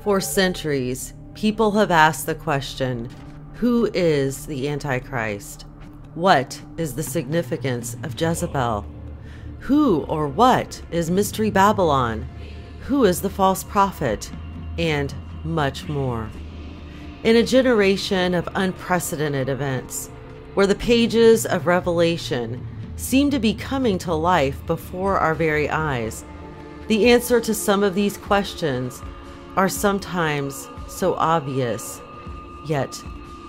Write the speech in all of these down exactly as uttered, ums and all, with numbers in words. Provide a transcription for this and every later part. For centuries, people have asked the question, who is the Antichrist? What is the significance of Jezebel? Who or what is Mystery Babylon? Who is the false prophet? And much more. In a generation of unprecedented events, where the pages of Revelation seem to be coming to life before our very eyes, the answer to some of these questions are sometimes so obvious, yet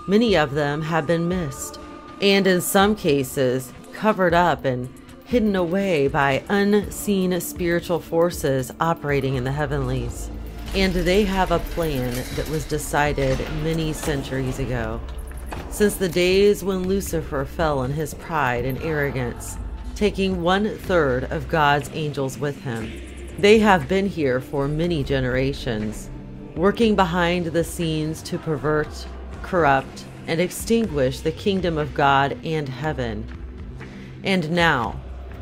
many of them have been missed, and in some cases covered up and hidden away by unseen spiritual forces operating in the heavenlies. And they have a plan that was decided many centuries ago, since the days when Lucifer fell in his pride and arrogance, taking one-third of God's angels with him. They have been here for many generations, working behind the scenes to pervert, corrupt, and extinguish the kingdom of God and heaven. And now,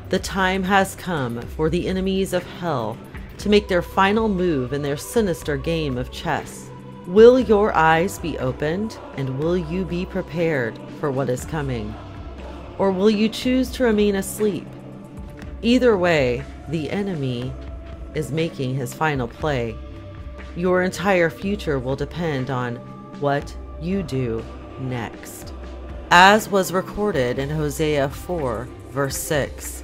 the time has come for the enemies of hell to make their final move in their sinister game of chess. Will your eyes be opened, and will you be prepared for what is coming? Or will you choose to remain asleep? Either way, the enemy is making his final play. Your entire future will depend on what you do next. As was recorded in Hosea four, verse six,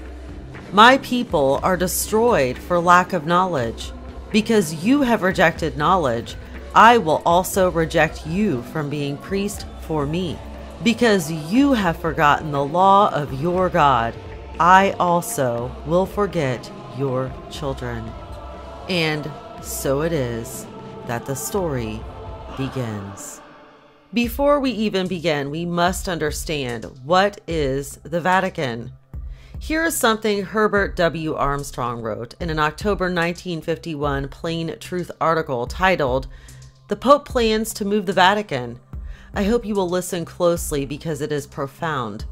"My people are destroyed for lack of knowledge. Because you have rejected knowledge, I will also reject you from being priest for me. Because you have forgotten the law of your God, I also will forget your children." And so it is that the story begins. Before we even begin, we must understand, what is the Vatican? Here is something Herbert W. Armstrong wrote in an October nineteen fifty-one Plain Truth article titled, "The Pope Plans to Move the Vatican." I hope you will listen closely because it is profound.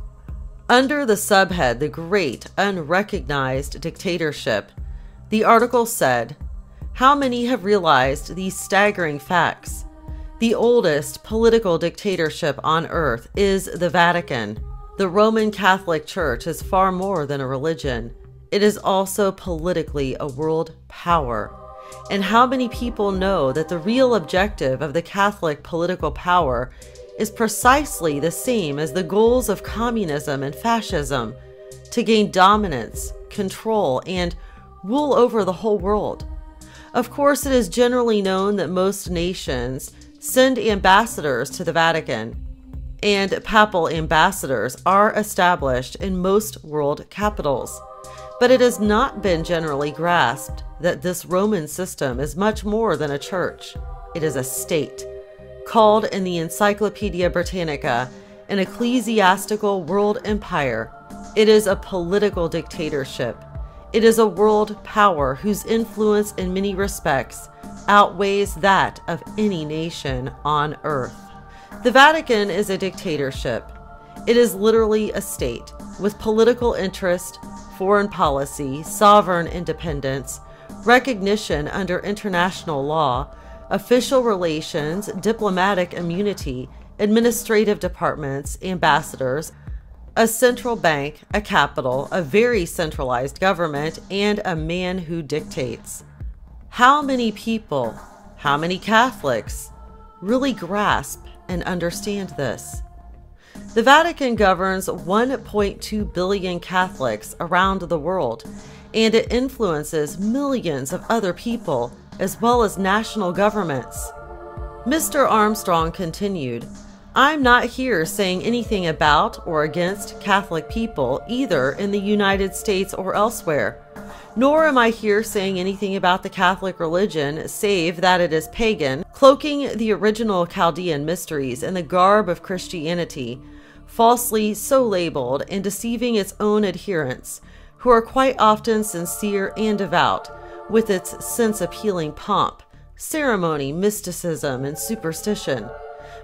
Under the subhead, "The Great Unrecognized Dictatorship," the article said, "How many have realized these staggering facts? The oldest political dictatorship on earth is the Vatican. The Roman Catholic Church is far more than a religion. It is also politically a world power. And how many people know that the real objective of the Catholic political power is precisely the same as the goals of communism and fascism, to gain dominance, control, and rule over the whole world? Of course, it is generally known that most nations send ambassadors to the Vatican, and papal ambassadors are established in most world capitals. But it has not been generally grasped that this Roman system is much more than a church. It is a state, called in the Encyclopedia Britannica an ecclesiastical world empire. It is a political dictatorship. It is a world power whose influence in many respects outweighs that of any nation on earth. The Vatican is a dictatorship. It is literally a state with political interest, foreign policy, sovereign independence, recognition under international law, official relations, diplomatic immunity, administrative departments, ambassadors, a central bank, a capital, a very centralized government, and a man who dictates. How many people, how many Catholics, really grasp and understand this? The Vatican governs one point two billion Catholics around the world, and it influences millions of other people, as well as national governments. Mister Armstrong continued, I'm not here saying anything about or against Catholic people, either in the United States or elsewhere. Nor am I here saying anything about the Catholic religion, save that it is pagan, cloaking the original Chaldean mysteries in the garb of Christianity, falsely so labeled and deceiving its own adherents, who are quite often sincere and devout, with its sense-appealing pomp, ceremony, mysticism, and superstition.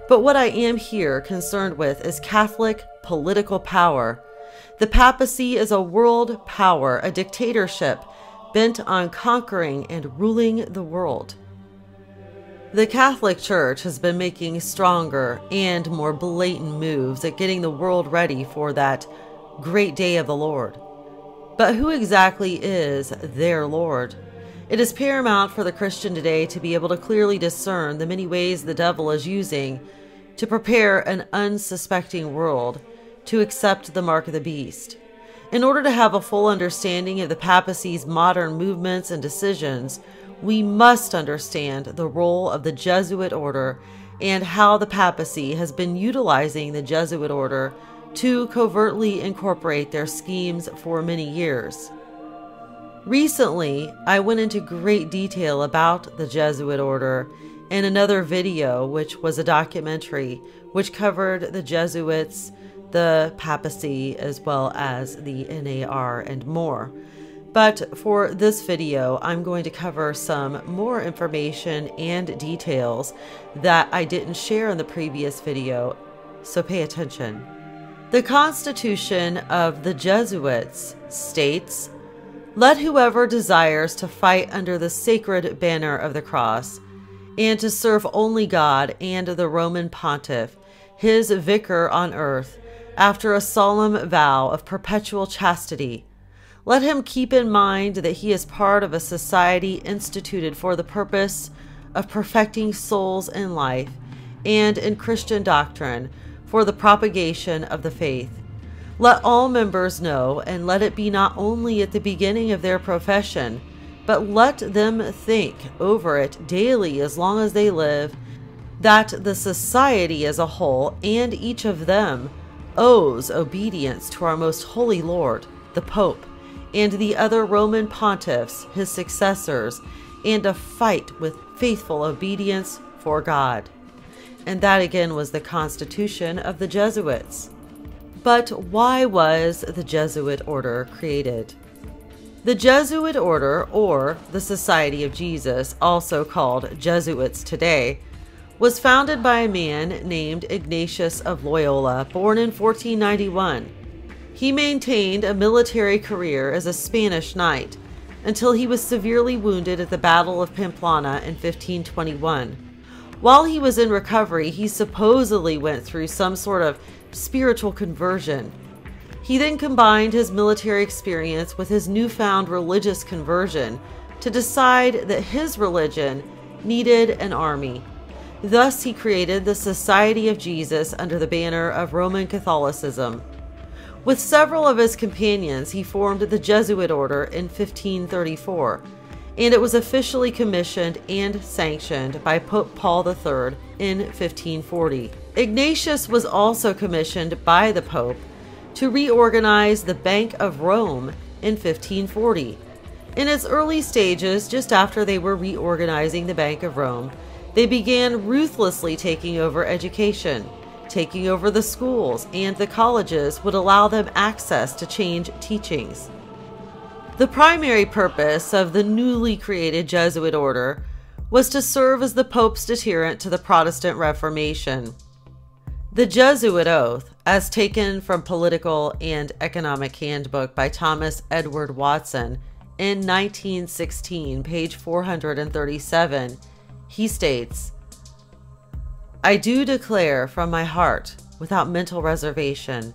But what I am here concerned with is Catholic political power. The papacy is a world power, a dictatorship bent on conquering and ruling the world. The Catholic Church has been making stronger and more blatant moves at getting the world ready for that great day of the Lord. But who exactly is their Lord? It is paramount for the Christian today to be able to clearly discern the many ways the devil is using to prepare an unsuspecting world to accept the mark of the beast. In order to have a full understanding of the papacy's modern movements and decisions, we must understand the role of the Jesuit order and how the papacy has been utilizing the Jesuit order to covertly incorporate their schemes for many years. Recently, I went into great detail about the Jesuit order in another video, which was a documentary, which covered the Jesuits, the papacy, as well as the N A R and more. But for this video, I'm going to cover some more information and details that I didn't share in the previous video, so pay attention. The Constitution of the Jesuits states, "Let whoever desires to fight under the sacred banner of the cross, and to serve only God and the Roman Pontiff, his vicar on earth, after a solemn vow of perpetual chastity, let him keep in mind that he is part of a society instituted for the purpose of perfecting souls in life and in Christian doctrine for the propagation of the faith. Let all members know, and let it be not only at the beginning of their profession, but let them think over it daily as long as they live, that the society as a whole and each of them owes obedience to our most holy Lord, the Pope, and the other Roman pontiffs, his successors, and a fight with faithful obedience for God." And that again was the Constitution of the Jesuits. But why was the Jesuit order created? The Jesuit order, or the Society of Jesus, also called Jesuits today, was founded by a man named Ignatius of Loyola, born in fourteen ninety-one. He maintained a military career as a Spanish knight until he was severely wounded at the Battle of Pamplona in fifteen twenty-one. While he was in recovery, he supposedly went through some sort of spiritual conversion. He then combined his military experience with his newfound religious conversion to decide that his religion needed an army. Thus, he created the Society of Jesus under the banner of Roman Catholicism. With several of his companions, he formed the Jesuit order in fifteen thirty-four, and it was officially commissioned and sanctioned by Pope Paul the third in fifteen forty. Ignatius was also commissioned by the Pope to reorganize the Bank of Rome in fifteen forty. In its early stages, just after they were reorganizing the Bank of Rome, they began ruthlessly taking over education. Taking over the schools and the colleges would allow them access to change teachings. The primary purpose of the newly created Jesuit order was to serve as the Pope's deterrent to the Protestant Reformation. The Jesuit oath, as taken from Political and Economic Handbook by Thomas Edward Watson in nineteen sixteen, page four hundred thirty-seven, he states, "I do declare from my heart, without mental reservation,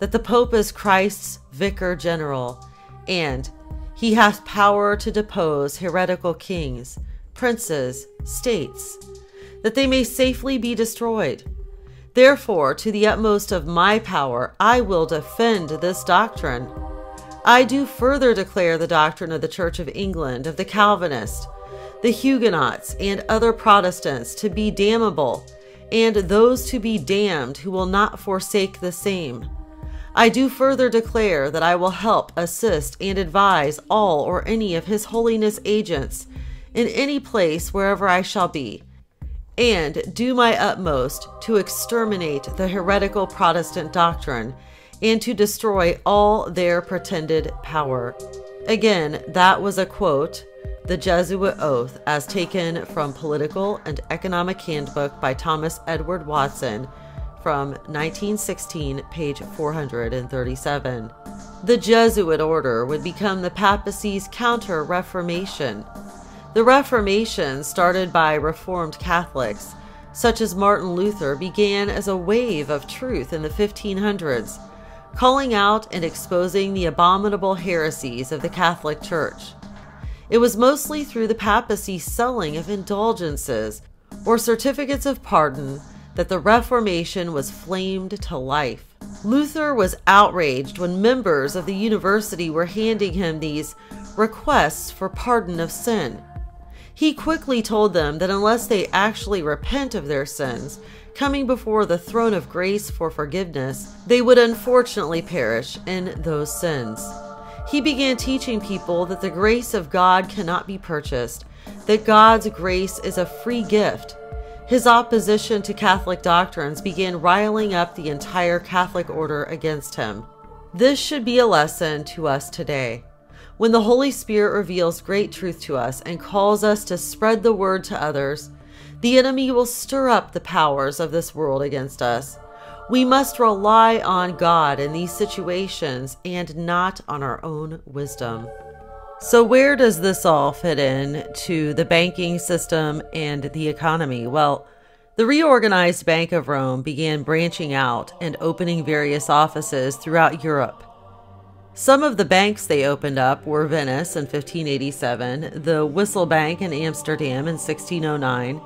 that the Pope is Christ's Vicar General, and he hath power to depose heretical kings, princes, states, that they may safely be destroyed. Therefore, to the utmost of my power, I will defend this doctrine. I do further declare the doctrine of the Church of England, of the Calvinists, the Huguenots, and other Protestants to be damnable, and those to be damned who will not forsake the same. I do further declare that I will help, assist, and advise all or any of His Holiness agents in any place wherever I shall be, and do my utmost to exterminate the heretical Protestant doctrine and to destroy all their pretended power. Again, that was a quote, the Jesuit oath, as taken from Political and Economic Handbook by Thomas Edward Watson, from nineteen sixteen, page four hundred thirty-seven. The Jesuit order would become the papacy's counter-reformation. The Reformation, started by Reformed Catholics, such as Martin Luther, began as a wave of truth in the fifteen hundreds, calling out and exposing the abominable heresies of the Catholic Church. It was mostly through the papacy's selling of indulgences or certificates of pardon that the Reformation was flamed to life. Luther was outraged when members of the university were handing him these requests for pardon of sin. He quickly told them that unless they actually repent of their sins, coming before the throne of grace for forgiveness, they would unfortunately perish in those sins. He began teaching people that the grace of God cannot be purchased, that God's grace is a free gift. His opposition to Catholic doctrines began riling up the entire Catholic order against him. This should be a lesson to us today. When the Holy Spirit reveals great truth to us and calls us to spread the word to others, the enemy will stir up the powers of this world against us. We must rely on God in these situations and not on our own wisdom. So where does this all fit in to the banking system and the economy? Well, the reorganized Bank of Rome began branching out and opening various offices throughout Europe. Some of the banks they opened up were Venice in fifteen eighty-seven, the Whistle Bank in Amsterdam in sixteen oh nine,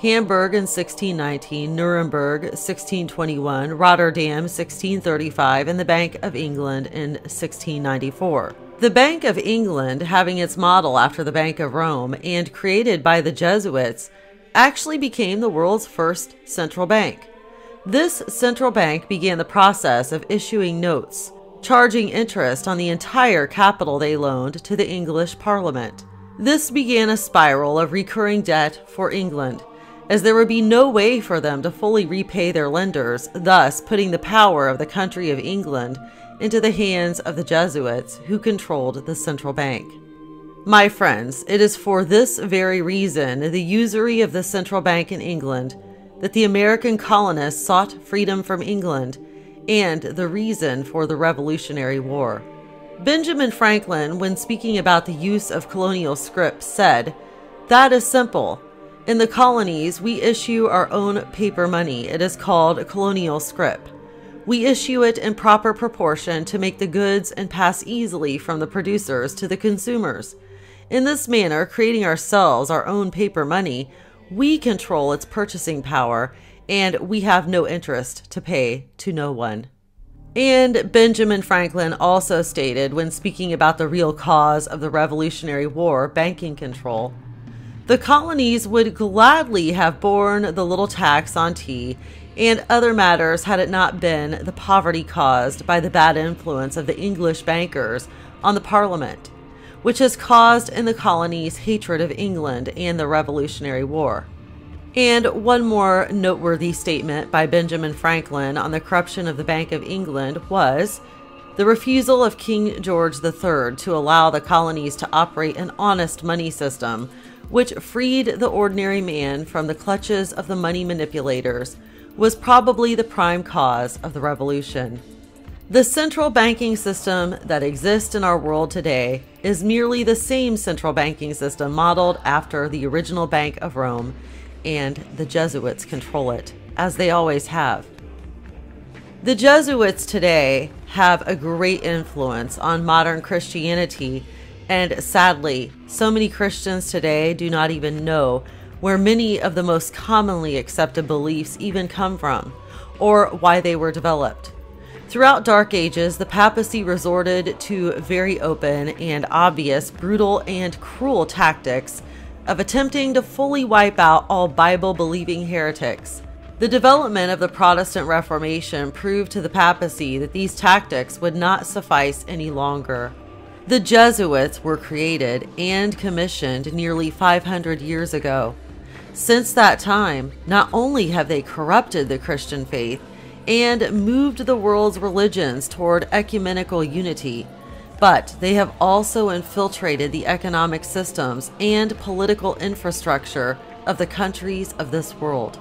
Hamburg in sixteen nineteen, Nuremberg sixteen twenty-one, Rotterdam sixteen thirty-five, and the Bank of England in sixteen ninety-four. The Bank of England, having its model after the Bank of Rome and created by the Jesuits, actually became the world's first central bank. This central bank began the process of issuing notes, charging interest on the entire capital they loaned to the English Parliament. This began a spiral of recurring debt for England, as there would be no way for them to fully repay their lenders, thus putting the power of the country of England into the hands of the Jesuits, who controlled the central bank. My friends, it is for this very reason, the usury of the central bank in England, that the American colonists sought freedom from England, and the reason for the Revolutionary War. Benjamin Franklin, when speaking about the use of colonial scrip, said, "That is simple. In the colonies, we issue our own paper money. It is called colonial scrip. We issue it in proper proportion to make the goods and pass easily from the producers to the consumers. In this manner, creating ourselves our own paper money, we control its purchasing power, and we have no interest to pay to no one." And Benjamin Franklin also stated, when speaking about the real cause of the Revolutionary War, banking control, "The colonies would gladly have borne the little tax on tea and other matters had it not been the poverty caused by the bad influence of the English bankers on the Parliament, which has caused in the colonies hatred of England and the Revolutionary War." And one more noteworthy statement by Benjamin Franklin on the corruption of the Bank of England was the refusal of King George the third to allow the colonies to operate an honest money system, which freed the ordinary man from the clutches of the money manipulators, was probably the prime cause of the revolution. The central banking system that exists in our world today is merely the same central banking system modeled after the original Bank of Rome, and the Jesuits control it, as they always have. The Jesuits today have a great influence on modern Christianity, and sadly, so many Christians today do not even know where many of the most commonly accepted beliefs even come from, or why they were developed. Throughout Dark Ages, the papacy resorted to very open and obvious, brutal and cruel tactics of attempting to fully wipe out all Bible-believing heretics. The development of the Protestant Reformation proved to the papacy that these tactics would not suffice any longer. The Jesuits were created and commissioned nearly five hundred years ago. Since that time, not only have they corrupted the Christian faith and moved the world's religions toward ecumenical unity, but they have also infiltrated the economic systems and political infrastructure of the countries of this world.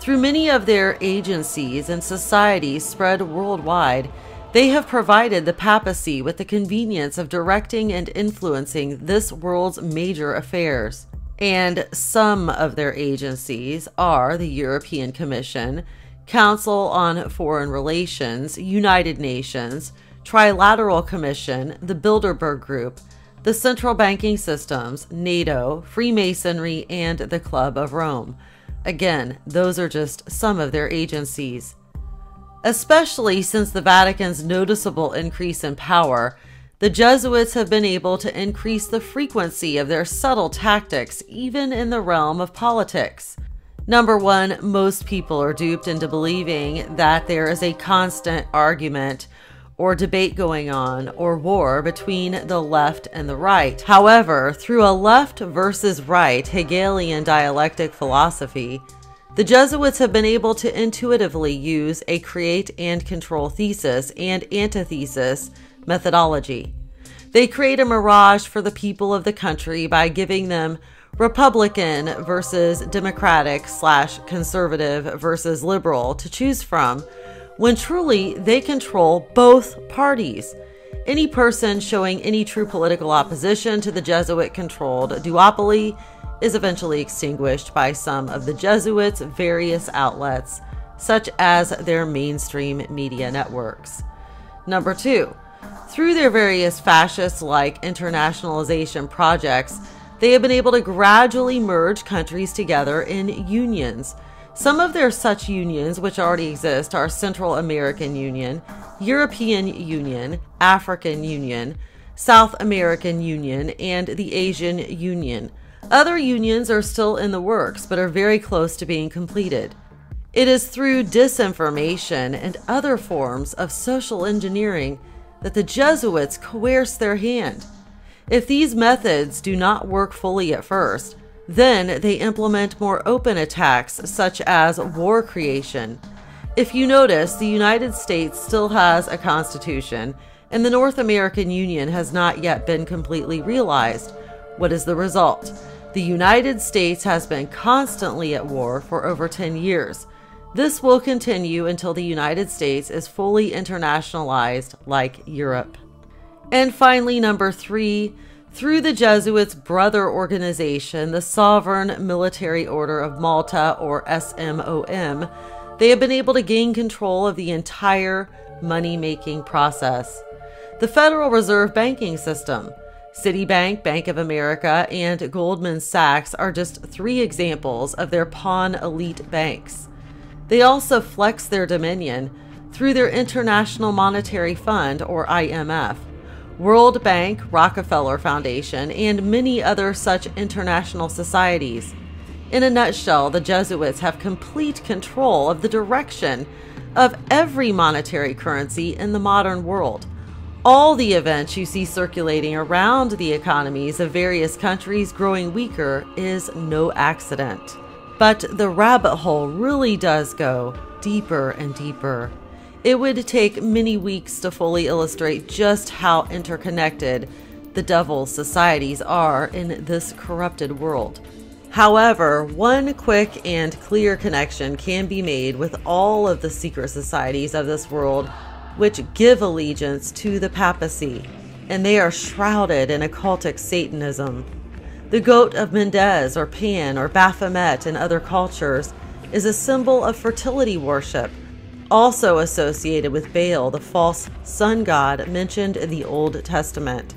Through many of their agencies and societies spread worldwide, they have provided the papacy with the convenience of directing and influencing this world's major affairs. And some of their agencies are the European Commission, Council on Foreign Relations, United Nations, Trilateral Commission, the Bilderberg Group, the Central Banking Systems, NATO, Freemasonry, and the Club of Rome. Again, those are just some of their agencies. Especially since the Vatican's noticeable increase in power, the Jesuits have been able to increase the frequency of their subtle tactics, even in the realm of politics. Number one, most people are duped into believing that there is a constant argument or debate going on, or war between the left and the right. However, through a left versus right Hegelian dialectic philosophy, the Jesuits have been able to intuitively use a create and control thesis and antithesis methodology. They create a mirage for the people of the country by giving them Republican versus Democratic slash conservative versus liberal to choose from, when truly they control both parties. Any person showing any true political opposition to the Jesuit-controlled duopoly is eventually extinguished by some of the Jesuits' various outlets, such as their mainstream media networks. Number two, through their various fascist-like internationalization projects, they have been able to gradually merge countries together in unions. Some of their such unions which already exist are Central American Union, European Union, African Union, South American Union, and the Asian Union. Other unions are still in the works but are very close to being completed. It is through disinformation and other forms of social engineering that the Jesuits coerce their hand. If these methods do not work fully at first, then they implement more open attacks such as war creation. If you notice, the United States still has a constitution and the North American Union has not yet been completely realized. What is the result? The United States has been constantly at war for over ten years. This will continue until the United States is fully internationalized like Europe. And finally, number three, through the Jesuits' brother organization, the Sovereign Military Order of Malta, or S M O M, they have been able to gain control of the entire money-making process. The Federal Reserve banking system, Citibank, Bank of America, and Goldman Sachs are just three examples of their pawn elite banks. They also flex their dominion through their International Monetary Fund, or I M F. World Bank, Rockefeller Foundation, and many other such international societies. In a nutshell, the Jesuits have complete control of the direction of every monetary currency in the modern world. All the events you see circulating around the economies of various countries growing weaker is no accident. But the rabbit hole really does go deeper and deeper. It would take many weeks to fully illustrate just how interconnected the devil's societies are in this corrupted world. However, one quick and clear connection can be made with all of the secret societies of this world which give allegiance to the papacy, and they are shrouded in occultic Satanism. The goat of Mendes or Pan or Baphomet in other cultures is a symbol of fertility worship, also associated with Baal, the false sun god mentioned in the Old Testament.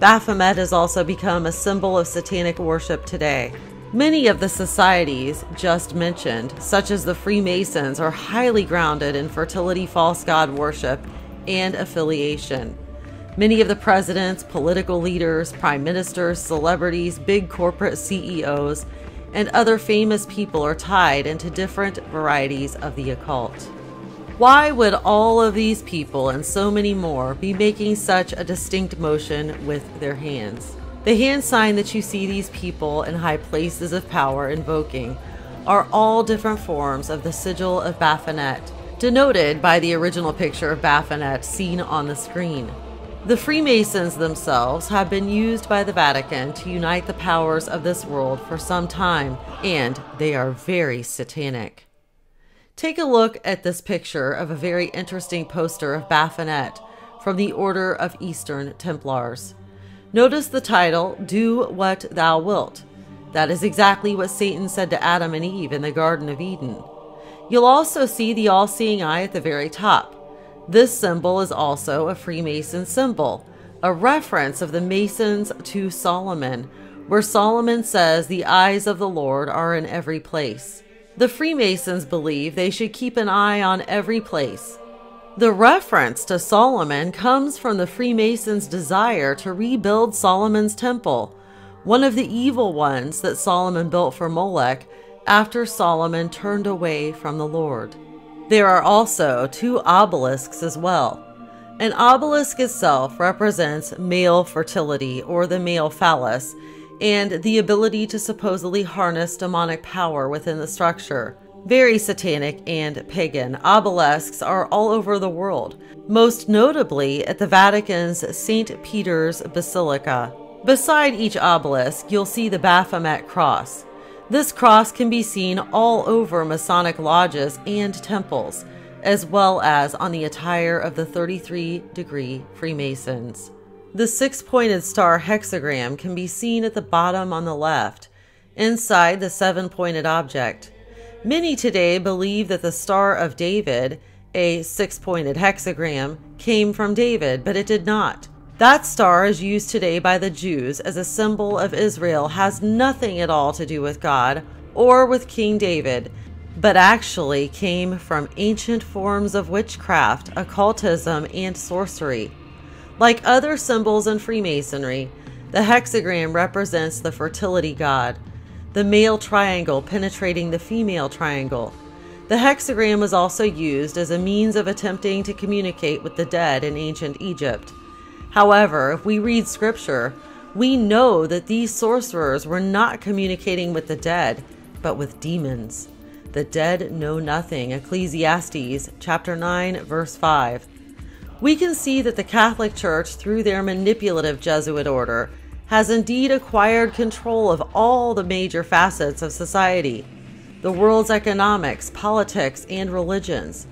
Baphomet has also become a symbol of satanic worship today. Many of the societies just mentioned, such as the Freemasons, are highly grounded in fertility false god worship and affiliation. Many of the presidents, political leaders, prime ministers, celebrities, big corporate C E Os, and other famous people are tied into different varieties of the occult. Why would all of these people and so many more be making such a distinct motion with their hands? The hand sign that you see these people in high places of power invoking are all different forms of the sigil of Baphomet, denoted by the original picture of Baphomet seen on the screen. The Freemasons themselves have been used by the Vatican to unite the powers of this world for some time, and they are very satanic. Take a look at this picture of a very interesting poster of Baphomet from the Order of Eastern Templars. Notice the title, "Do What Thou Wilt." That is exactly what Satan said to Adam and Eve in the Garden of Eden. You'll also see the all-seeing eye at the very top. This symbol is also a Freemason symbol, a reference of the Masons to Solomon, where Solomon says the eyes of the Lord are in every place. The Freemasons believe they should keep an eye on every place. The reference to Solomon comes from the Freemasons' desire to rebuild Solomon's temple, one of the evil ones that Solomon built for Molech after Solomon turned away from the Lord. There are also two obelisks as well. An obelisk itself represents male fertility, or the male phallus, and the ability to supposedly harness demonic power within the structure. Very satanic and pagan, obelisks are all over the world, most notably at the Vatican's Saint Peter's Basilica. Beside each obelisk, you'll see the Baphomet cross. This cross can be seen all over Masonic lodges and temples, as well as on the attire of the thirty-three degree Freemasons. The six-pointed star hexagram can be seen at the bottom on the left, inside the seven-pointed object. Many today believe that the Star of David, a six-pointed hexagram, came from David, but it did not. That star is used today by the Jews as a symbol of Israel, has nothing at all to do with God or with King David, but actually came from ancient forms of witchcraft, occultism, and sorcery. Like other symbols in Freemasonry, the hexagram represents the fertility god, the male triangle penetrating the female triangle. The hexagram was also used as a means of attempting to communicate with the dead in ancient Egypt. However, if we read scripture, we know that these sorcerers were not communicating with the dead, but with demons. The dead know nothing, Ecclesiastes chapter nine, verse five. We can see that the Catholic Church, through their manipulative Jesuit order, has indeed acquired control of all the major facets of society, the world's economics, politics, and religions.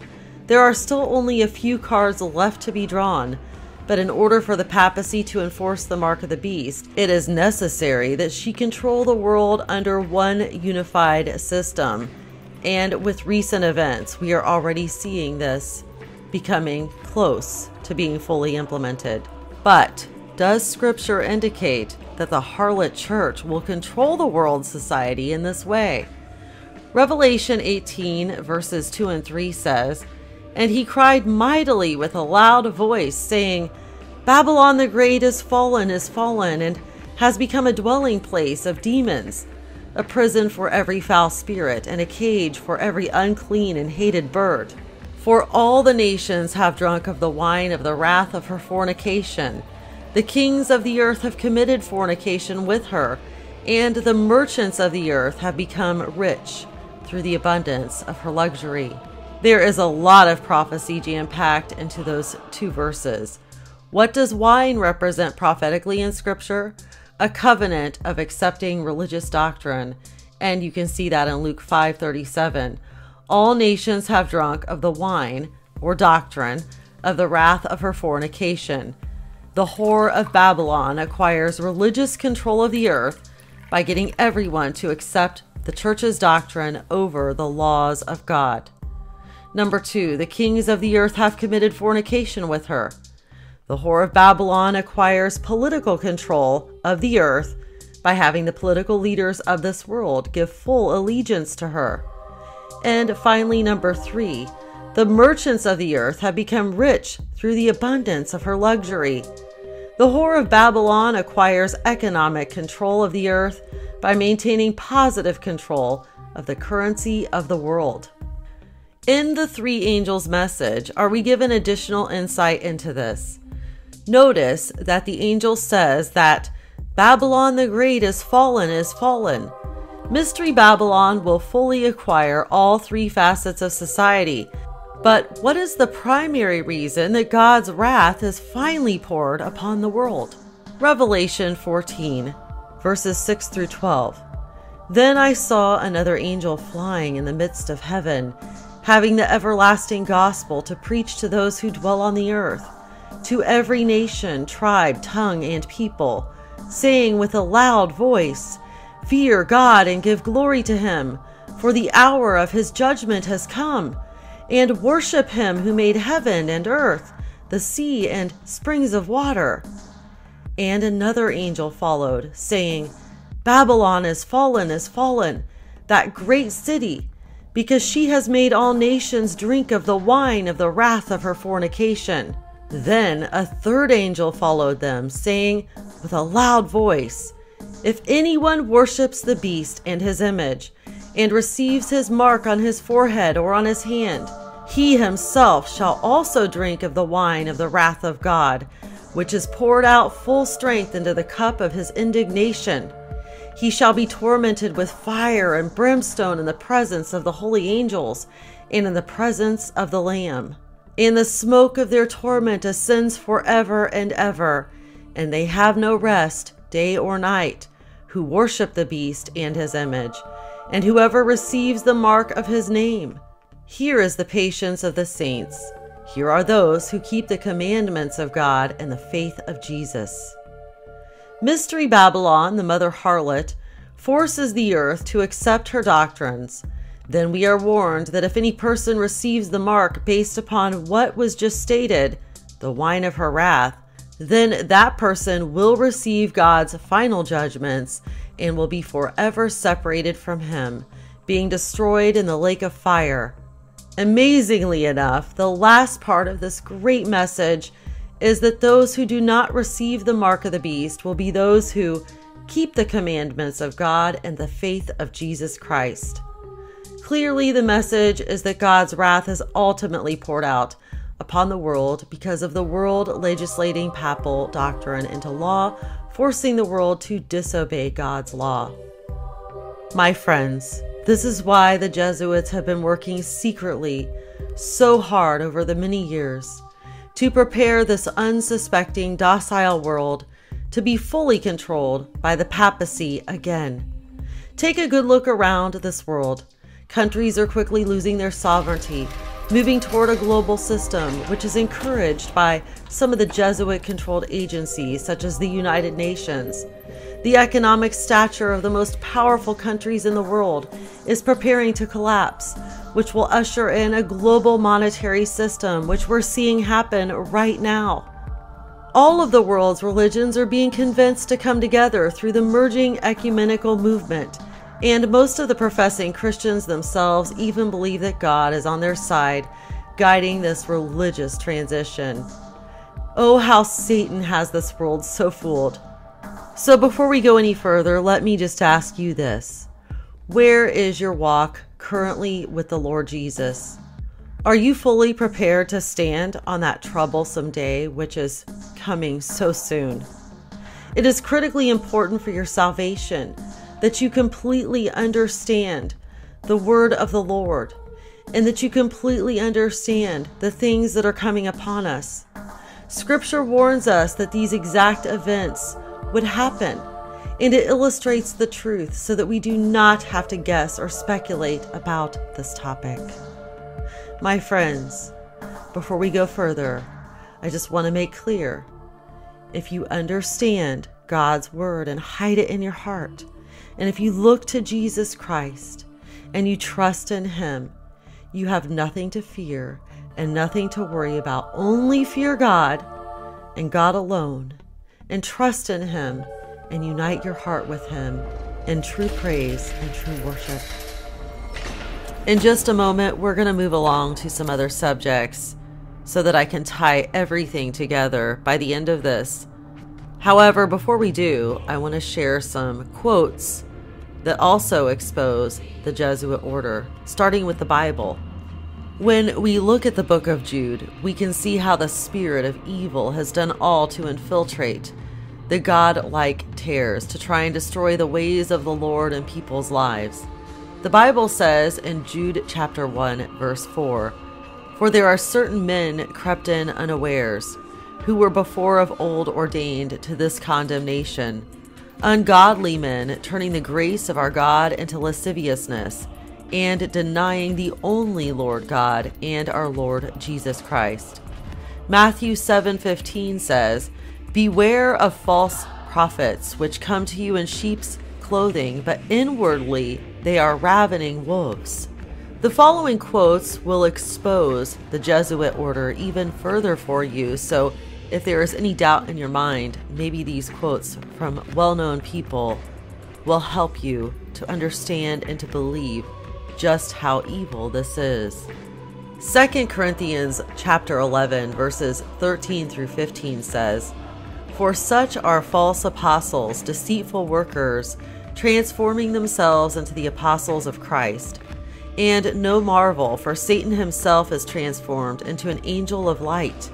There are still only a few cards left to be drawn, but in order for the papacy to enforce the mark of the beast, it is necessary that she control the world under one unified system. And with recent events, we are already seeing this becoming close to being fully implemented. But does scripture indicate that the harlot church will control the world's society in this way? Revelation eighteen verses two and three says, "And he cried mightily with a loud voice, saying, Babylon the great is fallen, is fallen, and has become a dwelling place of demons, a prison for every foul spirit, and a cage for every unclean and hated bird. For all the nations have drunk of the wine of the wrath of her fornication. The kings of the earth have committed fornication with her, and the merchants of the earth have become rich through the abundance of her luxury." There is a lot of prophecy jam-packed into those two verses. What does wine represent prophetically in Scripture? A covenant of accepting religious doctrine, and you can see that in Luke five thirty-seven. "All nations have drunk of the wine," or doctrine, "of the wrath of her fornication." The whore of Babylon acquires religious control of the earth by getting everyone to accept the church's doctrine over the laws of God. Number two, the kings of the earth have committed fornication with her. The whore of Babylon acquires political control of the earth by having the political leaders of this world give full allegiance to her. And finally, number three, the merchants of the earth have become rich through the abundance of her luxury. The whore of Babylon acquires economic control of the earth by maintaining positive control of the currency of the world. In the three angels' message, are we given additional insight into this? Notice that the angel says that Babylon the Great is fallen, is fallen. Mystery Babylon will fully acquire all three facets of society. But what is the primary reason that God's wrath is finally poured upon the world? Revelation fourteen, verses six through twelve. Then I saw another angel flying in the midst of heaven, having the everlasting gospel to preach to those who dwell on the earth, to every nation, tribe, tongue, and people, saying with a loud voice, "Fear God and give glory to him, for the hour of his judgment has come, and worship him who made heaven and earth, the sea and springs of water." And another angel followed, saying, "Babylon is fallen, is fallen, that great city, because she has made all nations drink of the wine of the wrath of her fornication." Then a third angel followed them, saying with a loud voice, "If anyone worships the beast and his image, and receives his mark on his forehead or on his hand, he himself shall also drink of the wine of the wrath of God, which is poured out full strength into the cup of his indignation. He shall be tormented with fire and brimstone in the presence of the holy angels and in the presence of the Lamb. And the smoke of their torment ascends forever and ever, and they have no rest day or night, who worship the beast and his image, and whoever receives the mark of his name. Here is the patience of the saints. Here are those who keep the commandments of God and the faith of Jesus." Mystery Babylon, the mother harlot, forces the earth to accept her doctrines. Then we are warned that if any person receives the mark based upon what was just stated, the wine of her wrath, then that person will receive God's final judgments and will be forever separated from him, being destroyed in the lake of fire. Amazingly enough, the last part of this great message is that those who do not receive the mark of the beast will be those who keep the commandments of God and the faith of Jesus Christ. Clearly, the message is that God's wrath is ultimately poured out upon the world because of the world legislating papal doctrine into law, forcing the world to disobey God's law. My friends, this is why the Jesuits have been working secretly so hard over the many years to prepare this unsuspecting, docile world to be fully controlled by the papacy again. Take a good look around this world. Countries are quickly losing their sovereignty, moving toward a global system, which is encouraged by some of the Jesuit-controlled agencies, such as the United Nations. The economic stature of the most powerful countries in the world is preparing to collapse, which will usher in a global monetary system, which we're seeing happen right now. All of the world's religions are being convinced to come together through the merging ecumenical movement. And most of the professing Christians themselves even believe that God is on their side, guiding this religious transition. Oh, how Satan has this world so fooled. So before we go any further, let me just ask you this. Where is your walk currently with the Lord Jesus? Are you fully prepared to stand on that troublesome day, which is coming so soon? It is critically important for your salvation that you completely understand the word of the Lord, and that you completely understand the things that are coming upon us. Scripture warns us that these exact events would happen, and it illustrates the truth so that we do not have to guess or speculate about this topic. My friends, before we go further, I just want to make clear, if you understand God's word and hide it in your heart, and if you look to Jesus Christ and you trust in him, you have nothing to fear and nothing to worry about. Only fear God and God alone, and trust in him and unite your heart with him in true praise and true worship. In just a moment, we're going to move along to some other subjects so that I can tie everything together by the end of this. However, before we do, I want to share some quotes that also expose the Jesuit order, starting with the Bible. When we look at the book of Jude, we can see how the spirit of evil has done all to infiltrate the godlike tares to try and destroy the ways of the Lord and people's lives. The Bible says in Jude chapter one, verse four, "For there are certain men crept in unawares, who were before of old ordained to this condemnation, ungodly men turning the grace of our God into lasciviousness, and denying the only Lord God and our Lord Jesus Christ." Matthew seven fifteen says, "Beware of false prophets, which come to you in sheep's clothing, but inwardly they are ravening wolves." The following quotes will expose the Jesuit order even further for you, so if there is any doubt in your mind, maybe these quotes from well-known people will help you to understand and to believe just how evil this is. Second Corinthians chapter eleven verses thirteen through fifteen says, "For such are false apostles, deceitful workers, transforming themselves into the apostles of Christ. And no marvel, for Satan himself is transformed into an angel of light.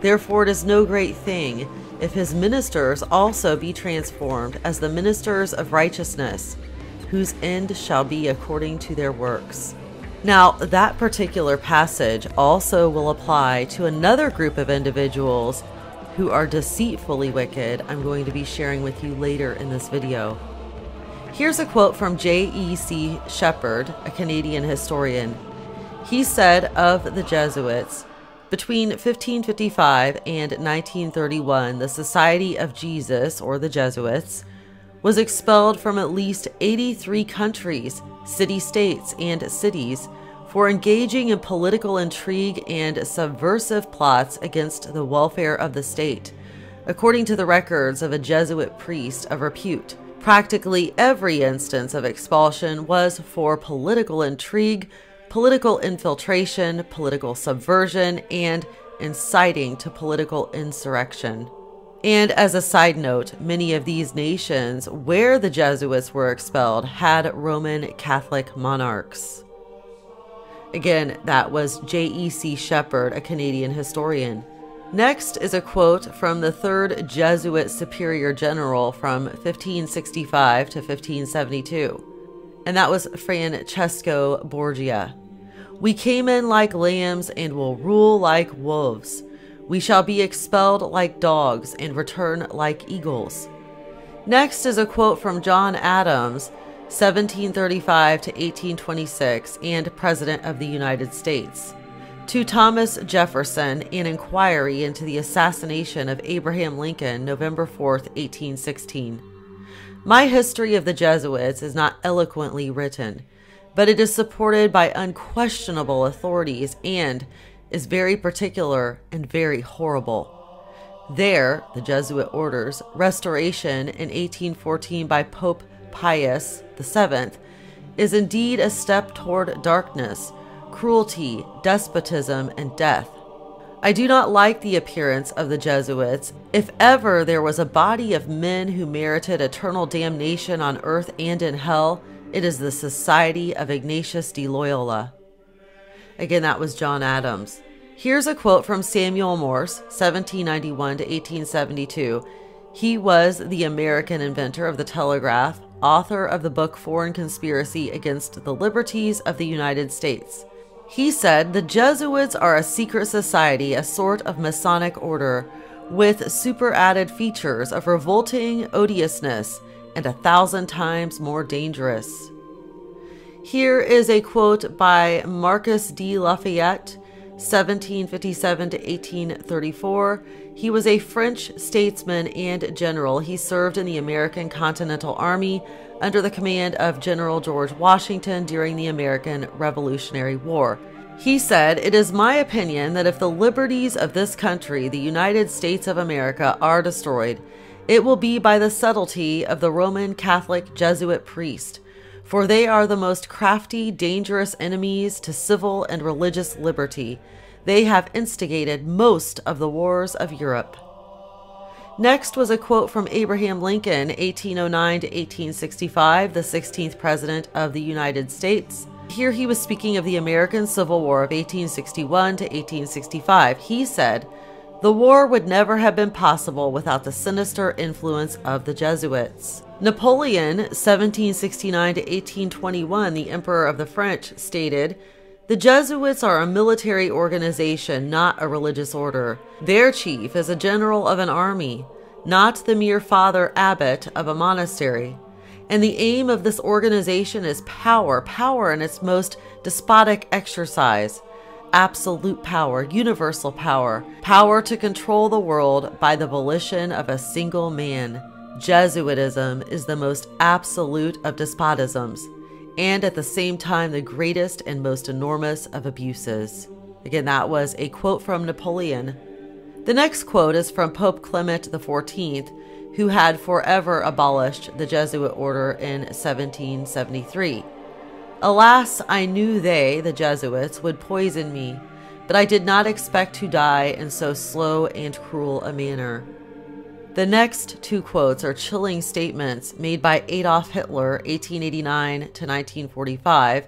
Therefore it is no great thing if his ministers also be transformed as the ministers of righteousness, whose end shall be according to their works." Now, that particular passage also will apply to another group of individuals who are deceitfully wicked I'm going to be sharing with you later in this video. Here's a quote from J E C Shepherd, a Canadian historian. He said of the Jesuits, "Between fifteen fifty-five and nineteen thirty-one, the Society of Jesus, or the Jesuits, was expelled from at least eighty-three countries, city-states, and cities for engaging in political intrigue and subversive plots against the welfare of the state, according to the records of a Jesuit priest of repute. Practically every instance of expulsion was for political intrigue, political infiltration, political subversion, and inciting to political insurrection." And as a side note, many of these nations where the Jesuits were expelled had Roman Catholic monarchs. Again, that was J E C Shepherd, a Canadian historian. Next is a quote from the third Jesuit Superior General from fifteen sixty-five to fifteen seventy-two, and that was Francesco Borgia. "We came in like lambs and will rule like wolves. We shall be expelled like dogs and return like eagles." Next is a quote from John Adams, seventeen thirty-five to eighteen twenty-six, and President of the United States. "To Thomas Jefferson, an inquiry into the assassination of Abraham Lincoln, November fourth, eighteen sixteen. My history of the Jesuits is not eloquently written, but it is supported by unquestionable authorities and is very particular and very horrible. There, the Jesuit order's restoration in eighteen fourteen by Pope Pius the seventh is indeed a step toward darkness, cruelty, despotism, and death. I do not like the appearance of the Jesuits. If ever there was a body of men who merited eternal damnation on earth and in hell, it is the Society of Ignatius de Loyola." Again, that was John Adams. Here's a quote from Samuel Morse, seventeen ninety-one to eighteen seventy-two. He was the American inventor of the telegraph, author of the book Foreign Conspiracy Against the Liberties of the United States. He said, "The Jesuits are a secret society, a sort of Masonic order, with superadded features of revolting odiousness and a thousand times more dangerous." Here is a quote by Marcus de Lafayette, seventeen fifty-seven to eighteen thirty-four. He was a French statesman and general. He served in the American Continental Army under the command of General George Washington during the American Revolutionary War. He said, "It is my opinion that if the liberties of this country, the United States of America, are destroyed, it will be by the subtlety of the Roman Catholic Jesuit priest. For they are the most crafty, dangerous enemies to civil and religious liberty. They have instigated most of the wars of Europe." Next was a quote from Abraham Lincoln, eighteen oh nine to eighteen sixty-five, the sixteenth President of the United States. Here he was speaking of the American Civil War of eighteen sixty-one to eighteen sixty-five. He said, "The war would never have been possible without the sinister influence of the Jesuits." Napoleon, seventeen sixty-nine to eighteen twenty-one, the Emperor of the French, stated, "The Jesuits are a military organization, not a religious order. Their chief is a general of an army, not the mere father abbot of a monastery. And the aim of this organization is power, power in its most despotic exercise, absolute power, universal power, power to control the world by the volition of a single man. Jesuitism is the most absolute of despotisms, and at the same time the greatest and most enormous of abuses." Again, that was a quote from Napoleon. The next quote is from Pope Clement the fourteenth, who had forever abolished the Jesuit order in seventeen seventy-three. "Alas, I knew they, the Jesuits, would poison me, but I did not expect to die in so slow and cruel a manner." The next two quotes are chilling statements made by Adolf Hitler, eighteen eighty-nine to nineteen forty-five,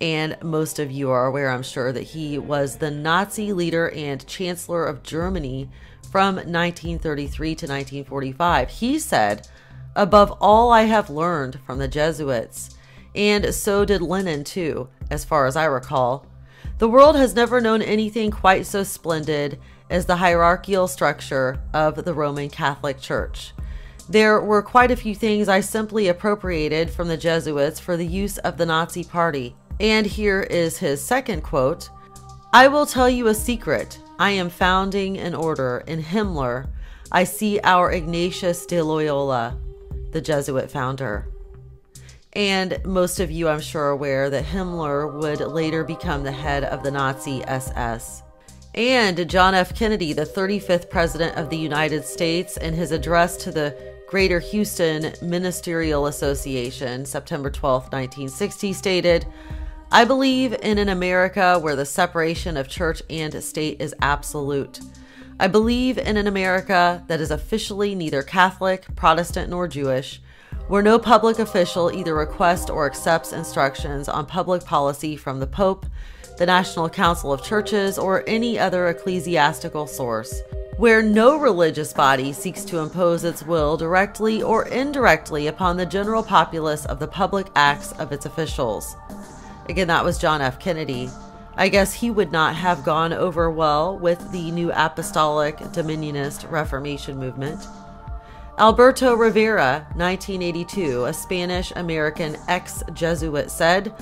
and most of you are aware, I'm sure, that he was the Nazi leader and Chancellor of Germany from nineteen thirty-three to nineteen forty-five. He said, "Above all I have learned from the Jesuits," and so did Lenin too, as far as I recall. "The world has never known anything quite so splendid as the hierarchical structure of the Roman Catholic Church. There were quite a few things I simply appropriated from the Jesuits for the use of the Nazi Party." And here is his second quote, "I will tell you a secret. I am founding an order. In Himmler, I see our Ignatius de Loyola, the Jesuit founder." And most of you, I'm sure, are aware that Himmler would later become the head of the Nazi S S. And John F. Kennedy, the thirty-fifth President of the United States, in his address to the Greater Houston Ministerial Association, September twelfth, nineteen sixty, stated, "I believe in an America where the separation of church and state is absolute. I believe in an America that is officially neither Catholic, Protestant, nor Jewish, where no public official either requests or accepts instructions on public policy from the Pope, the National Council of Churches, or any other ecclesiastical source, where no religious body seeks to impose its will directly or indirectly upon the general populace of the public acts of its officials." Again, that was John F. Kennedy. I guess he would not have gone over well with the new apostolic dominionist Reformation movement. Alberto Rivera, nineteen eighty-two, a Spanish-American ex-Jesuit, said,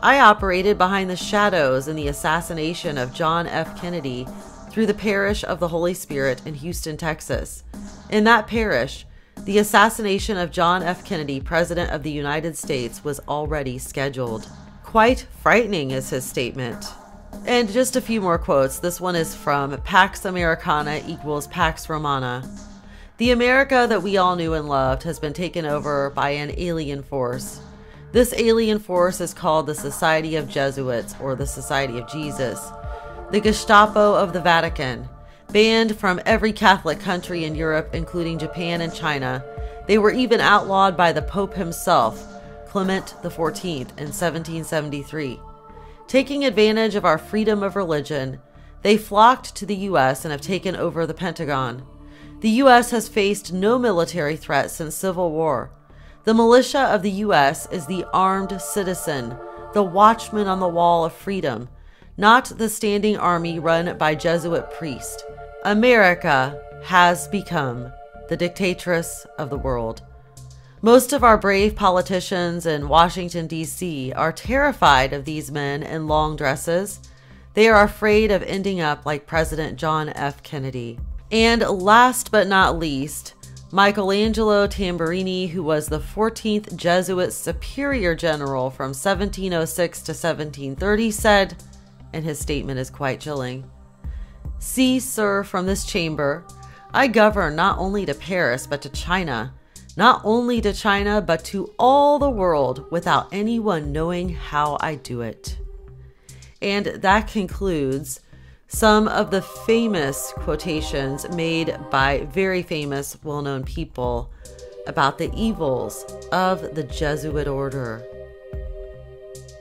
"I operated behind the shadows in the assassination of John F. Kennedy through the parish of the Holy Spirit in Houston, Texas. In that parish, the assassination of John F. Kennedy, President of the United States, was already scheduled." Quite frightening is his statement. And just a few more quotes. This one is from Pax Americana equals Pax Romana. "The America that we all knew and loved has been taken over by an alien force. This alien force is called the Society of Jesuits, or the Society of Jesus, the Gestapo of the Vatican. Banned from every Catholic country in Europe, including Japan and China, they were even outlawed by the Pope himself, Clement the fourteenth, in seventeen seventy-three. Taking advantage of our freedom of religion, they flocked to the U S and have taken over the Pentagon. The U S has faced no military threat since Civil War. The militia of the U S is the armed citizen, the watchman on the wall of freedom, not the standing army run by Jesuit priest. America has become the dictatress of the world. Most of our brave politicians in Washington, D C are terrified of these men in long dresses. They are afraid of ending up like President John F. Kennedy." And last but not least, Michelangelo Tamburini, who was the fourteenth Jesuit Superior General from seventeen oh six to seventeen thirty, said, and his statement is quite chilling, "See, sir, from this chamber, I govern not only to Paris, but to China, not only to China, but to all the world without anyone knowing how I do it." And that concludes some of the famous quotations made by very famous, well-known people about the evils of the Jesuit order.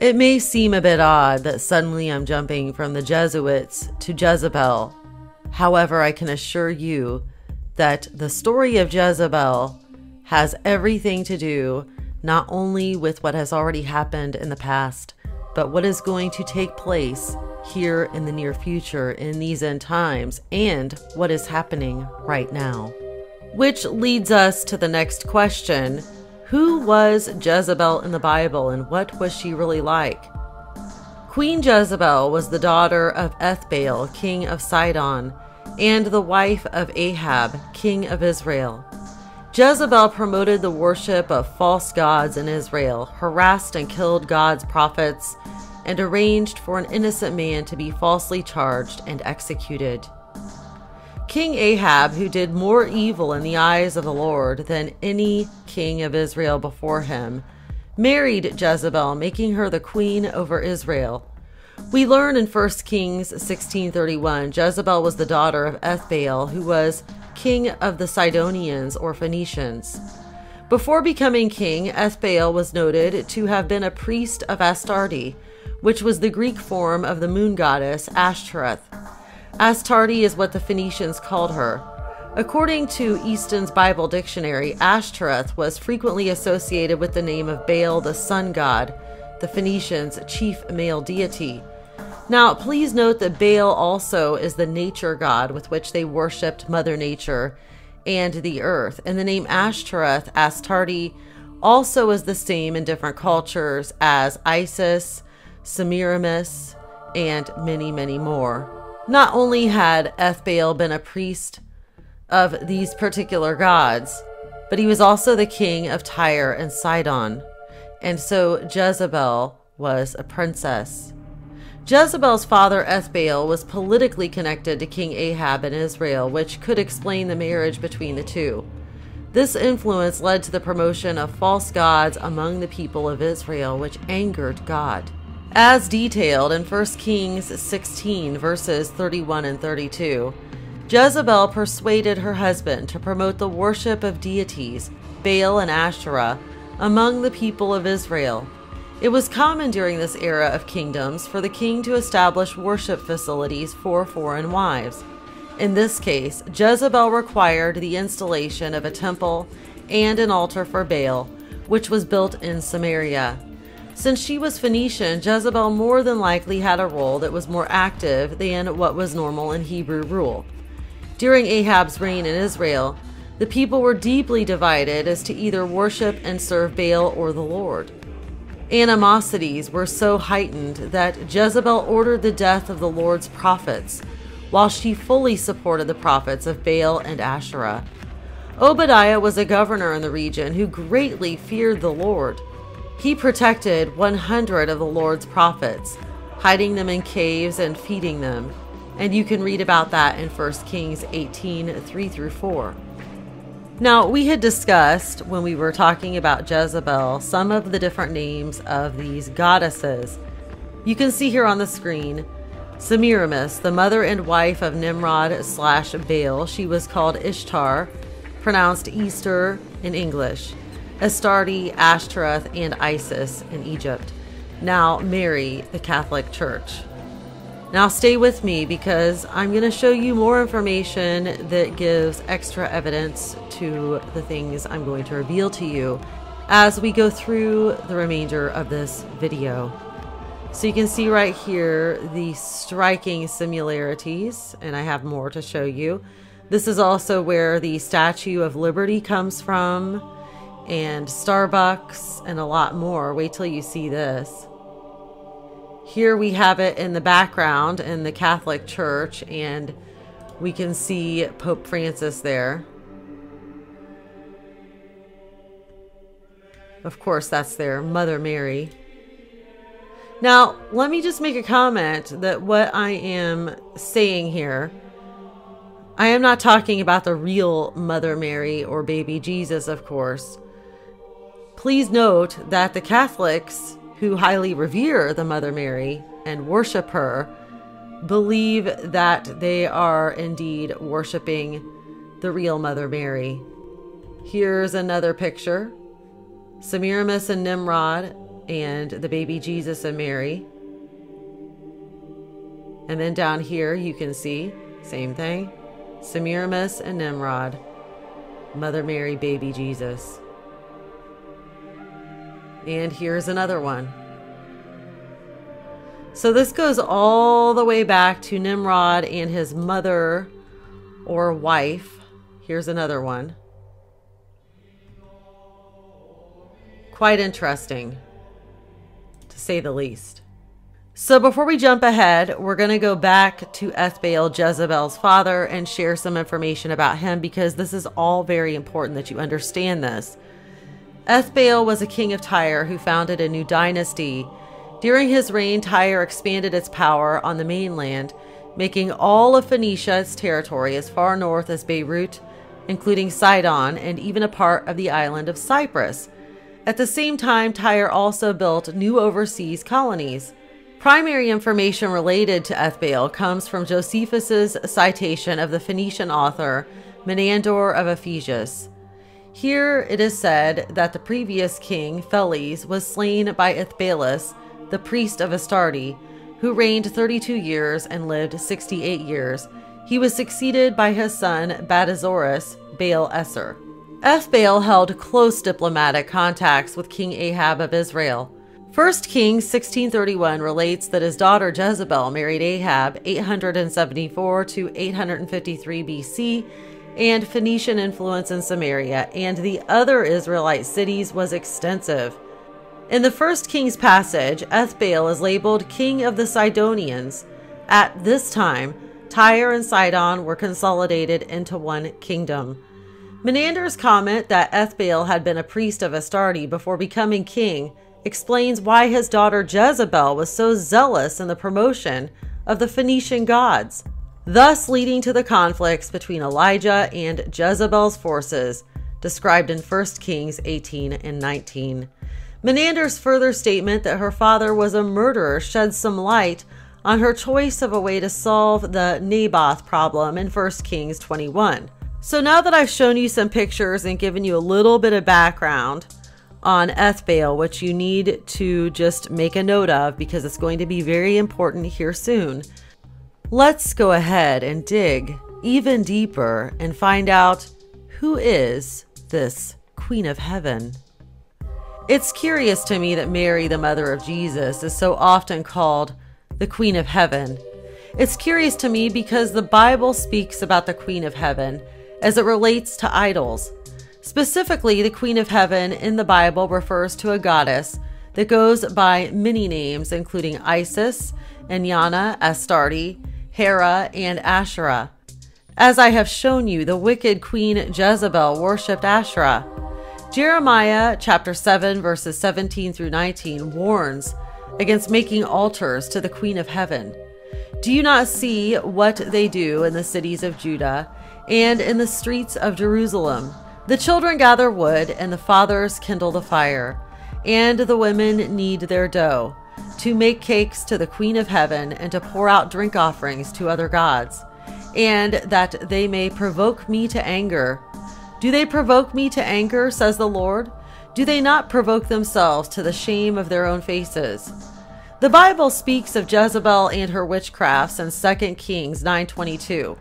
It may seem a bit odd that suddenly I'm jumping from the Jesuits to Jezebel. However, I can assure you that the story of Jezebel has everything to do not only with what has already happened in the past, but what is going to take place here in the near future, in these end times, and what is happening right now. Which leads us to the next question. Who was Jezebel in the Bible, and what was she really like? Queen Jezebel was the daughter of Ethbaal, king of Sidon, and the wife of Ahab, king of Israel. Jezebel promoted the worship of false gods in Israel, harassed and killed God's prophets, and arranged for an innocent man to be falsely charged and executed. King Ahab, who did more evil in the eyes of the Lord than any king of Israel before him, married Jezebel, making her the queen over Israel. We learn in First Kings sixteen thirty-one, Jezebel was the daughter of Ethbaal, who was king of the Sidonians or Phoenicians. Before becoming king, Ethbaal was noted to have been a priest of Astarte, which was the Greek form of the moon goddess Ashtoreth. Astarte is what the Phoenicians called her. According to Easton's Bible Dictionary, Ashtoreth was frequently associated with the name of Baal, the sun god, the Phoenicians' chief male deity. Now, please note that Baal also is the nature god with which they worshipped Mother Nature and the earth, and the name Ashtoreth, Astarte, also is the same in different cultures as Isis, Semiramis, and many, many more. Not only had Ethbaal been a priest of these particular gods, but he was also the king of Tyre and Sidon, and so Jezebel was a princess. Jezebel's father, Ethbaal, was politically connected to King Ahab in Israel, which could explain the marriage between the two. This influence led to the promotion of false gods among the people of Israel, which angered God. As detailed in First Kings sixteen, verses thirty-one and thirty-two, Jezebel persuaded her husband to promote the worship of deities, Baal and Asherah, among the people of Israel. It was common during this era of kingdoms for the king to establish worship facilities for foreign wives. In this case, Jezebel required the installation of a temple and an altar for Baal, which was built in Samaria. Since she was Phoenician, Jezebel more than likely had a role that was more active than what was normal in Hebrew rule. During Ahab's reign in Israel, the people were deeply divided as to either worship and serve Baal or the Lord. Animosities were so heightened that Jezebel ordered the death of the Lord's prophets, while she fully supported the prophets of Baal and Asherah. Obadiah was a governor in the region who greatly feared the Lord. He protected one hundred of the Lord's prophets, hiding them in caves and feeding them, and you can read about that in First Kings eighteen, three through four. Now, we had discussed when we were talking about Jezebel some of the different names of these goddesses. You can see here on the screen, Semiramis, the mother and wife of Nimrod slash Baal. She was called Ishtar, pronounced Easter in English. Astarte, Ashtoreth, and Isis in Egypt. Now marry the Catholic Church. Now stay with me because I'm going to show you more information that gives extra evidence to the things I'm going to reveal to you as we go through the remainder of this video. So you can see right here the striking similarities, and I have more to show you. This is also where the Statue of Liberty comes from, and Starbucks, and a lot more. Wait till you see this. Here we have it in the background in the Catholic Church, and we can see Pope Francis there. Of course, that's their Mother Mary. Now, let me just make a comment that what I am saying here, I am not talking about the real Mother Mary or baby Jesus, of course. Please note that the Catholics who highly revere the Mother Mary and worship her believe that they are indeed worshiping the real Mother Mary. Here's another picture. Semiramis and Nimrod and the baby Jesus and Mary. And then down here you can see, same thing, Semiramis and Nimrod, Mother Mary, baby Jesus. And here's another one. So this goes all the way back to Nimrod and his mother or wife. Here's another one. Quite interesting, to say the least. So before we jump ahead, we're going to go back to Ethbaal, Jezebel's father, and share some information about him, because this is all very important that you understand this. Ethbaal was a king of Tyre who founded a new dynasty. During his reign, Tyre expanded its power on the mainland, making all of Phoenicia's territory as far north as Beirut, including Sidon and even a part of the island of Cyprus. At the same time, Tyre also built new overseas colonies. Primary information related to Ethbaal comes from Josephus's citation of the Phoenician author Menander of Ephesus. Here it is said that the previous king, Pheles, was slain by Ethbalus, the priest of Astarte, who reigned thirty-two years and lived sixty-eight years. He was succeeded by his son, Batazoras, Baal-Esser. Ethbaal held close diplomatic contacts with King Ahab of Israel. First Kings sixteen thirty-one relates that his daughter Jezebel married Ahab eight seventy-four to eight fifty-three B C, and Phoenician influence in Samaria and the other Israelite cities was extensive. In the First Kings passage, Ethbaal is labeled king of the Sidonians. At this time, Tyre and Sidon were consolidated into one kingdom. Menander's comment that Ethbaal had been a priest of Astarte before becoming king explains why his daughter Jezebel was so zealous in the promotion of the Phoenician gods, thus leading to the conflicts between Elijah and Jezebel's forces, described in First Kings eighteen and nineteen. Menander's further statement that her father was a murderer sheds some light on her choice of a way to solve the Naboth problem in First Kings twenty-one. So now that I've shown you some pictures and given you a little bit of background on Ethbaal, which you need to just make a note of because it's going to be very important here soon, let's go ahead and dig even deeper and find out, who is this Queen of Heaven? It's curious to me that Mary, the mother of Jesus, is so often called the Queen of Heaven. It's curious to me because the Bible speaks about the Queen of Heaven as it relates to idols. Specifically, the Queen of Heaven in the Bible refers to a goddess that goes by many names, including Isis, Enyana, Astarte, Hera, and Asherah. As I have shown you, the wicked Queen Jezebel worshipped Asherah. Jeremiah chapter seven, verses seventeen through nineteen warns against making altars to the Queen of Heaven. Do you not see what they do in the cities of Judah and in the streets of Jerusalem? The children gather wood, and the fathers kindle the fire, and the women knead their dough, to make cakes to the Queen of Heaven, and to pour out drink offerings to other gods, and that they may provoke me to anger. Do they provoke me to anger, says the Lord? Do they not provoke themselves to the shame of their own faces? The Bible speaks of Jezebel and her witchcrafts in Second Kings nine twenty-two.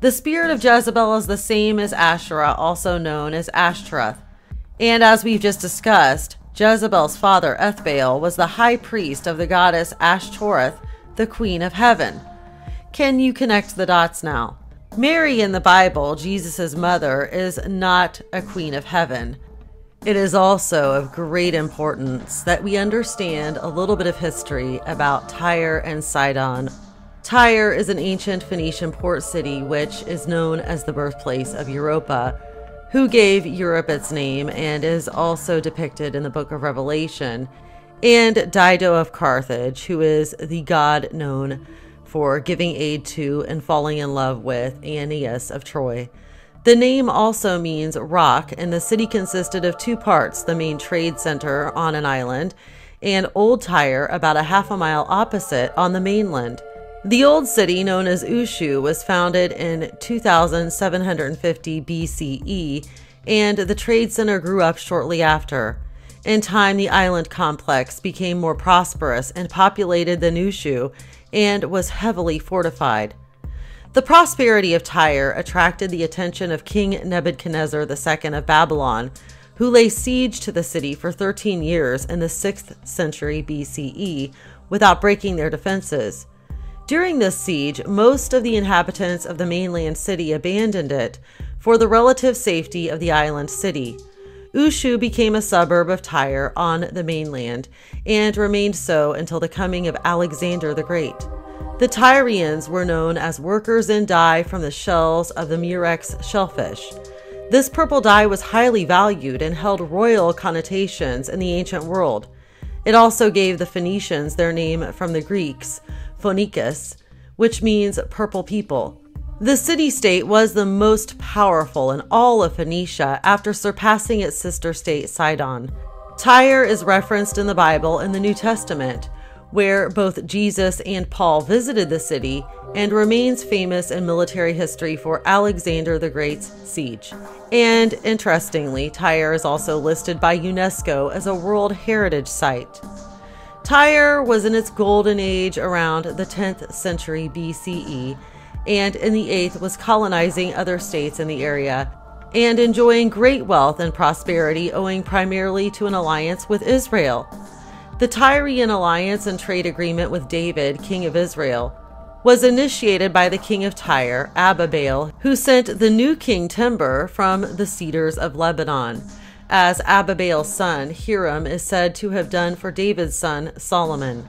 The spirit of Jezebel is the same as Asherah, also known as Ashtoreth. And as we've just discussed, Jezebel's father, Ethbaal, was the high priest of the goddess Ashtoreth, the Queen of Heaven. Can you connect the dots now? Mary in the Bible, Jesus' mother, is not a Queen of Heaven. It is also of great importance that we understand a little bit of history about Tyre and Sidon. Tyre is an ancient Phoenician port city, which is known as the birthplace of Europa, who gave Europe its name and is also depicted in the book of Revelation, and Dido of Carthage, who is the god known for giving aid to and falling in love with Aeneas of Troy. The name also means rock, and the city consisted of two parts, the main trade center on an island and Old Tyre, about a half a mile opposite, on the mainland. The old city, known as Ushu, was founded in two thousand seven hundred fifty B C E, and the trade center grew up shortly after. In time, the island complex became more prosperous and populated than Ushu, and was heavily fortified. The prosperity of Tyre attracted the attention of King Nebuchadnezzar the second of Babylon, who lay siege to the city for thirteen years in the sixth century B C E without breaking their defenses. During this siege, most of the inhabitants of the mainland city abandoned it for the relative safety of the island city. Ushu became a suburb of Tyre on the mainland and remained so until the coming of Alexander the Great. The Tyrians were known as workers in dye from the shells of the murex shellfish. This purple dye was highly valued and held royal connotations in the ancient world. It also gave the Phoenicians their name from the Greeks, Phoenicus, which means purple people. The city-state was the most powerful in all of Phoenicia after surpassing its sister state Sidon. Tyre is referenced in the Bible in the New Testament, where both Jesus and Paul visited the city, and remains famous in military history for Alexander the Great's siege. And interestingly, Tyre is also listed by UNESCO as a World Heritage Site. Tyre was in its golden age around the tenth century B C E, and in the eighth was colonizing other states in the area and enjoying great wealth and prosperity owing primarily to an alliance with Israel. The Tyrian alliance and trade agreement with David, king of Israel, was initiated by the king of Tyre, Abibail, who sent the new king timber from the cedars of Lebanon, as Abibail's son, Hiram, is said to have done for David's son, Solomon.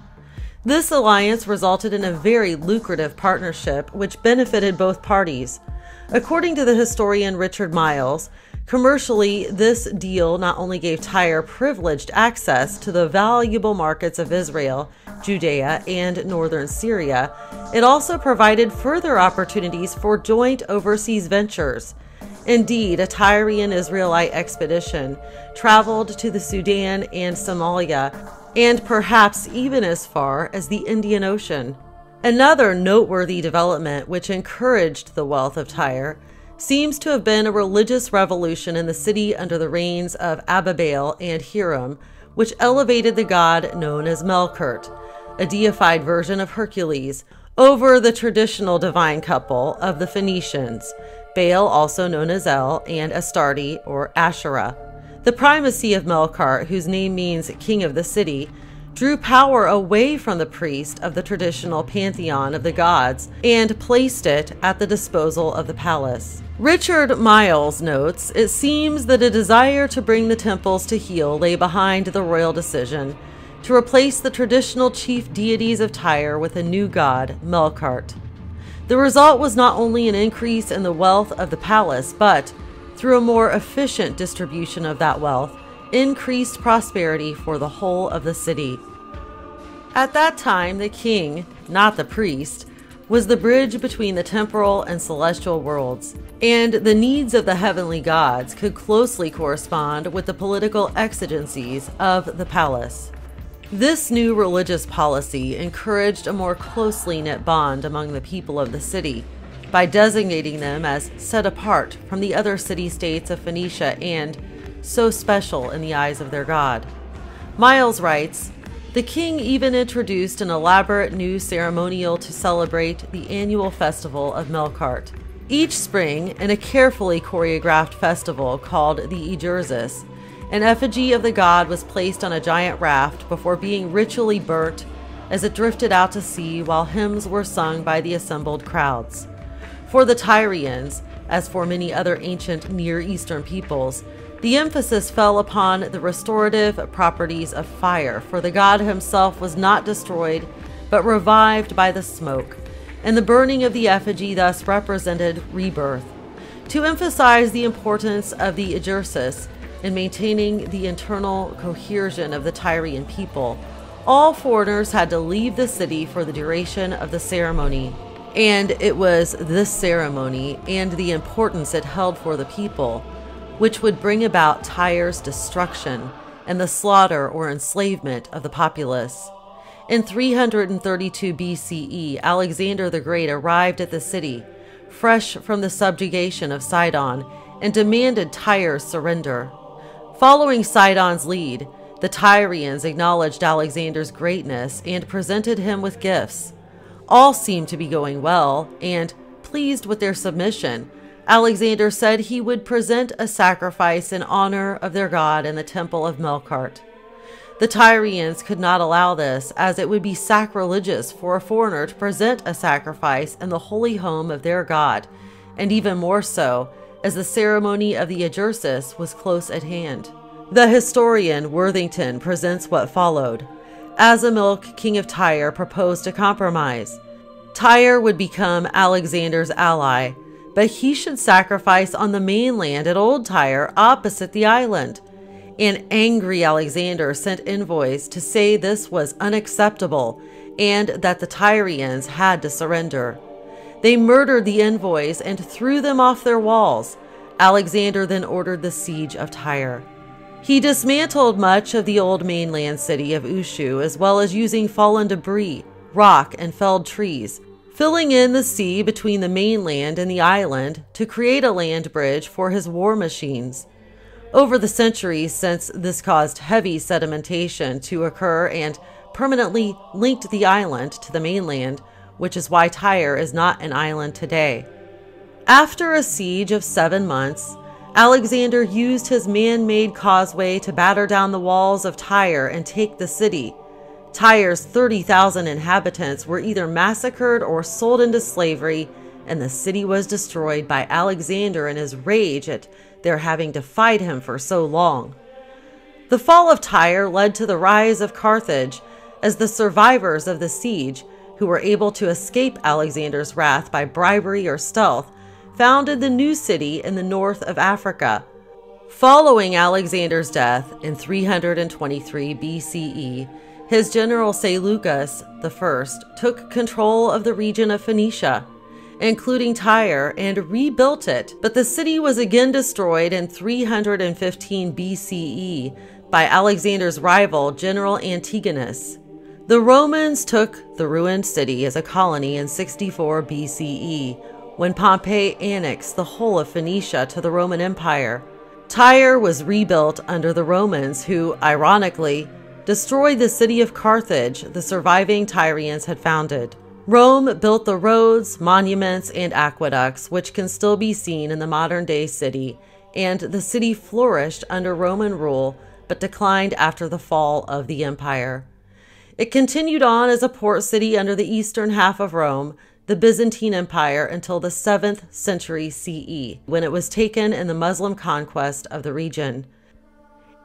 This alliance resulted in a very lucrative partnership which benefited both parties. According to the historian Richard Miles, commercially, this deal not only gave Tyre privileged access to the valuable markets of Israel, Judea, and northern Syria, it also provided further opportunities for joint overseas ventures. Indeed, a Tyrian Israelite expedition traveled to the Sudan and Somalia, and perhaps even as far as the Indian Ocean. Another noteworthy development which encouraged the wealth of Tyre seems to have been a religious revolution in the city under the reigns of Abibail and Hiram, which elevated the god known as Melkert, a deified version of Hercules, over the traditional divine couple of the Phoenicians, Baal, also known as El, and Astarte or Asherah. The primacy of Melkart, whose name means king of the city, drew power away from the priest of the traditional pantheon of the gods and placed it at the disposal of the palace. Richard Miles notes, "It seems that a desire to bring the temples to heel lay behind the royal decision to replace the traditional chief deities of Tyre with a new god, Melkart. The result was not only an increase in the wealth of the palace, but through a more efficient distribution of that wealth, increased prosperity for the whole of the city." At that time, the king, not the priest, was the bridge between the temporal and celestial worlds, and the needs of the heavenly gods could closely correspond with the political exigencies of the palace. This new religious policy encouraged a more closely knit bond among the people of the city, by designating them as set apart from the other city-states of Phoenicia and so special in the eyes of their god. Miles writes, "The king even introduced an elaborate new ceremonial to celebrate the annual festival of Melkart. Each spring, in a carefully choreographed festival called the Egerzis, an effigy of the god was placed on a giant raft before being ritually burnt as it drifted out to sea while hymns were sung by the assembled crowds." For the Tyrians, as for many other ancient Near Eastern peoples, the emphasis fell upon the restorative properties of fire, for the god himself was not destroyed, but revived by the smoke, and the burning of the effigy thus represented rebirth. To emphasize the importance of the Egerzis in maintaining the internal cohesion of the Tyrian people, all foreigners had to leave the city for the duration of the ceremony. And it was this ceremony and the importance it held for the people which would bring about Tyre's destruction and the slaughter or enslavement of the populace. In three thirty-two B C E, Alexander the Great arrived at the city, fresh from the subjugation of Sidon, and demanded Tyre's surrender. Following Sidon's lead, the Tyrians acknowledged Alexander's greatness and presented him with gifts. All seemed to be going well, and, pleased with their submission, Alexander said he would present a sacrifice in honor of their god in the temple of Melkart. The Tyrians could not allow this, as it would be sacrilegious for a foreigner to present a sacrifice in the holy home of their god, and even more so, as the ceremony of the Aegirsis was close at hand. The historian Worthington presents what followed. Asimilk, king of Tyre, proposed a compromise. Tyre would become Alexander's ally, but he should sacrifice on the mainland at Old Tyre opposite the island. An angry Alexander sent envoys to say this was unacceptable and that the Tyrians had to surrender. They murdered the envoys and threw them off their walls. Alexander then ordered the siege of Tyre. He dismantled much of the old mainland city of Ushu, as well as using fallen debris, rock, and felled trees, filling in the sea between the mainland and the island to create a land bridge for his war machines. Over the centuries since, this caused heavy sedimentation to occur and permanently linked the island to the mainland, which is why Tyre is not an island today. After a siege of seven months, Alexander used his man-made causeway to batter down the walls of Tyre and take the city. Tyre's thirty thousand inhabitants were either massacred or sold into slavery, and the city was destroyed by Alexander in his rage at their having defied him for so long. The fall of Tyre led to the rise of Carthage, as the survivors of the siege, who were able to escape Alexander's wrath by bribery or stealth, founded the new city in the north of Africa. Following Alexander's death in three twenty-three B C E, his general Seleucus the First took control of the region of Phoenicia, including Tyre, and rebuilt it, but the city was again destroyed in three fifteen B C E by Alexander's rival, General Antigonus. The Romans took the ruined city as a colony in sixty-four B C E, when Pompey annexed the whole of Phoenicia to the Roman Empire. Tyre was rebuilt under the Romans, who, ironically, destroyed the city of Carthage the surviving Tyrians had founded. Rome built the roads, monuments, and aqueducts, which can still be seen in the modern-day city, and the city flourished under Roman rule, but declined after the fall of the empire. It continued on as a port city under the eastern half of Rome, the Byzantine Empire, until the seventh century C E, when it was taken in the Muslim conquest of the region.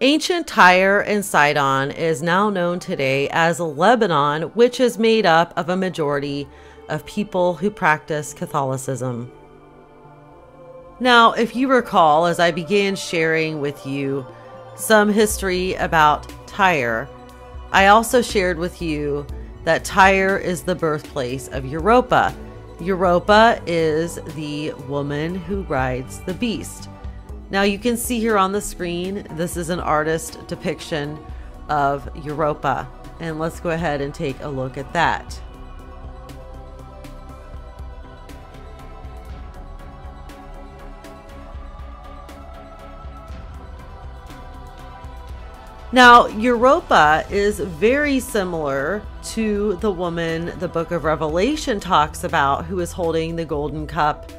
Ancient Tyre and Sidon is now known today as Lebanon, which is made up of a majority of people who practice Catholicism. Now, if you recall, as I began sharing with you some history about Tyre, I also shared with you that Tyre is the birthplace of Europa. Europa is the woman who rides the beast. Now you can see here on the screen, this is an artist depiction of Europa. And let's go ahead and take a look at that. Now, Europa is very similar to the woman the book of Revelation talks about, who is holding the golden cup,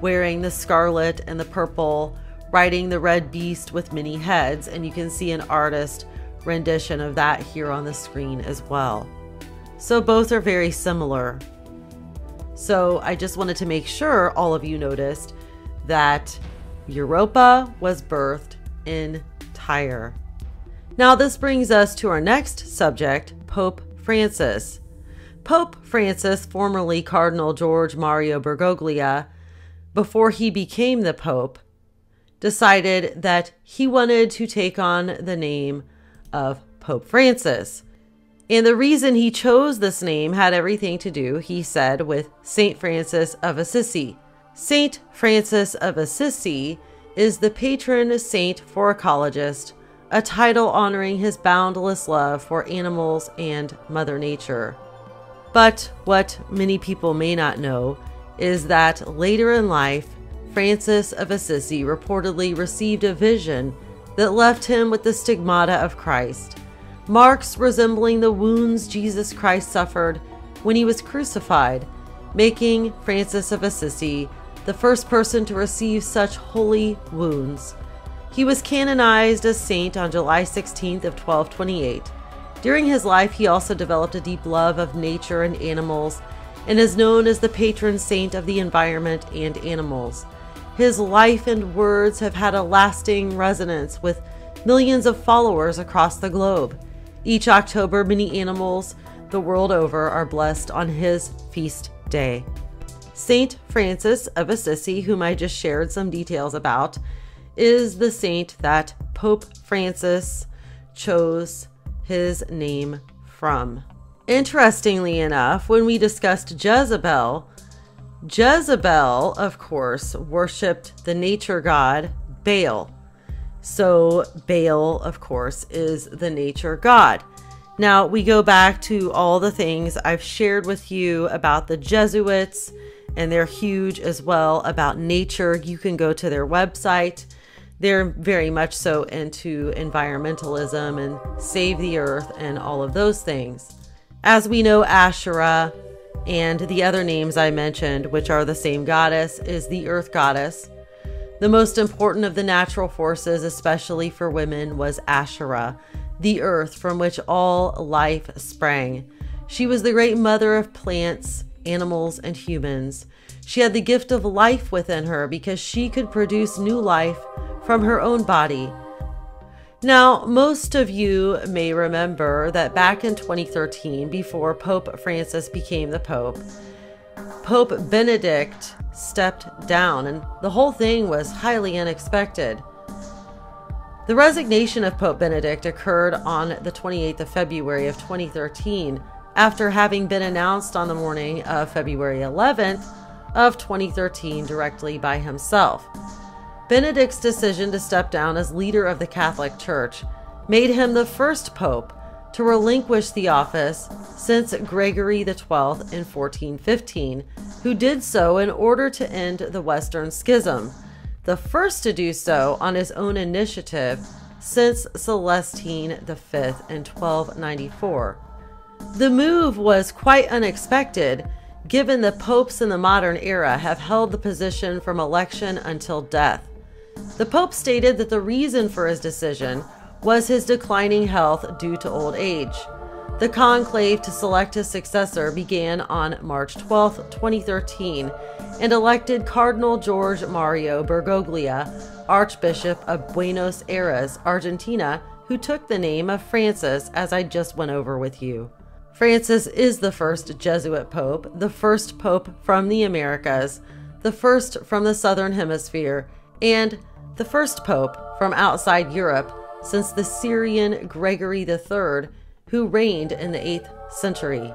wearing the scarlet and the purple, riding the red beast with many heads, and you can see an artist rendition of that here on the screen as well. So both are very similar. So I just wanted to make sure all of you noticed that Europa was birthed in Tyre. Now this brings us to our next subject, Pope Francis. Pope Francis, formerly Cardinal George Mario Bergoglio, before he became the Pope, decided that he wanted to take on the name of Pope Francis. And the reason he chose this name had everything to do, he said, with Saint Francis of Assisi. Saint Francis of Assisi is the patron saint for ecologists, a title honoring his boundless love for animals and Mother Nature. But what many people may not know is that later in life, Francis of Assisi reportedly received a vision that left him with the stigmata of Christ, marks resembling the wounds Jesus Christ suffered when he was crucified, making Francis of Assisi the first person to receive such holy wounds. He was canonized as saint on July sixteenth of twelve twenty-eight. During his life, he also developed a deep love of nature and animals and is known as the patron saint of the environment and animals. His life and words have had a lasting resonance with millions of followers across the globe. Each October, many animals the world over are blessed on his feast day. Saint Francis of Assisi, whom I just shared some details about, is the saint that Pope Francis chose his name from. Interestingly enough, when we discussed Jezebel, Jezebel, of course, worshipped the nature god Baal. So Baal, of course, is the nature god. Now we go back to all the things I've shared with you about the Jesuits, and they're huge as well about nature. You can go to their website. They're very much so into environmentalism and save the earth and all of those things. As we know, Asherah and the other names I mentioned, which are the same goddess, is the earth goddess. The most important of the natural forces, especially for women, was Asherah, the earth from which all life sprang. She was the great mother of plants, animals, and humans. She had the gift of life within her because she could produce new life from her own body. Now, most of you may remember that back in twenty thirteen, before Pope Francis became the Pope, Pope Benedict stepped down, and the whole thing was highly unexpected. The resignation of Pope Benedict occurred on the twenty-eighth of February of twenty thirteen, after having been announced on the morning of February eleventh of twenty thirteen directly by himself. Benedict's decision to step down as leader of the Catholic Church made him the first pope to relinquish the office since Gregory the twelfth in fourteen fifteen, who did so in order to end the Western Schism, the first to do so on his own initiative since Celestine the fifth in twelve ninety-four. The move was quite unexpected, given the popes in the modern era have held the position from election until death. The Pope stated that the reason for his decision was his declining health due to old age. The conclave to select his successor began on March twelfth, twenty thirteen, and elected Cardinal George Mario Bergoglio, Archbishop of Buenos Aires, Argentina, who took the name of Francis, as I just went over with you. Francis is the first Jesuit Pope, the first Pope from the Americas, the first from the Southern Hemisphere, and the first Pope from outside Europe since the Syrian Gregory the third, who reigned in the eighth century.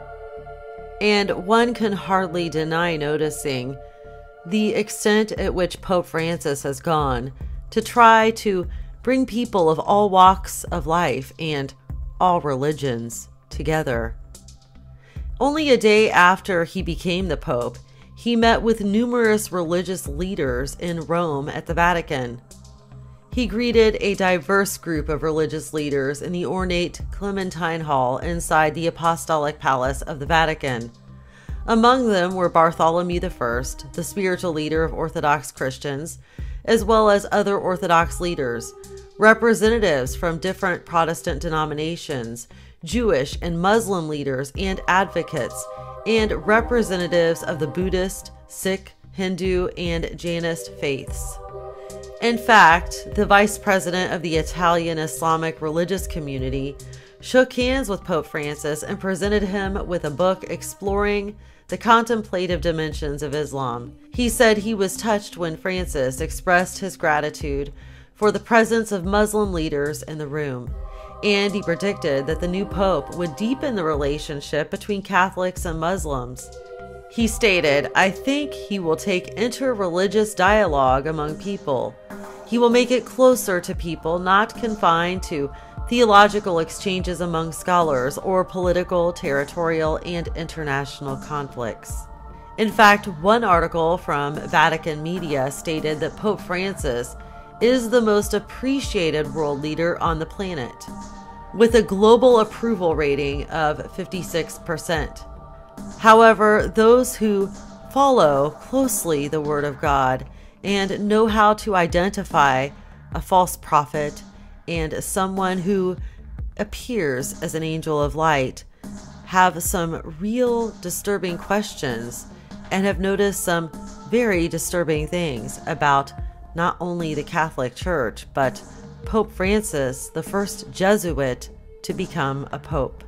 And one can hardly deny noticing the extent at which Pope Francis has gone to try to bring people of all walks of life and all religions together. Only a day after he became the Pope, he met with numerous religious leaders in Rome at the Vatican. He greeted a diverse group of religious leaders in the ornate Clementine Hall inside the Apostolic Palace of the Vatican. Among them were Bartholomew the first, the spiritual leader of Orthodox Christians, as well as other Orthodox leaders, representatives from different Protestant denominations, Jewish and Muslim leaders and advocates, and representatives of the Buddhist, Sikh, Hindu, and Jainist faiths. In fact, the vice president of the Italian Islamic religious community shook hands with Pope Francis and presented him with a book exploring the contemplative dimensions of Islam. He said he was touched when Francis expressed his gratitude for the presence of Muslim leaders in the room, and he predicted that the new pope would deepen the relationship between Catholics and Muslims. He stated, "I think he will take interreligious dialogue among people. He will make it closer to people, not confined to theological exchanges among scholars or political, territorial, and international conflicts. In fact, one article from Vatican Media stated that Pope Francis is the most appreciated world leader on the planet, with a global approval rating of fifty-six percent. However, those who follow closely the Word of God and know how to identify a false prophet and someone who appears as an angel of light have some real disturbing questions and have noticed some very disturbing things about not only the Catholic Church, but Pope Francis, the first Jesuit to become a pope.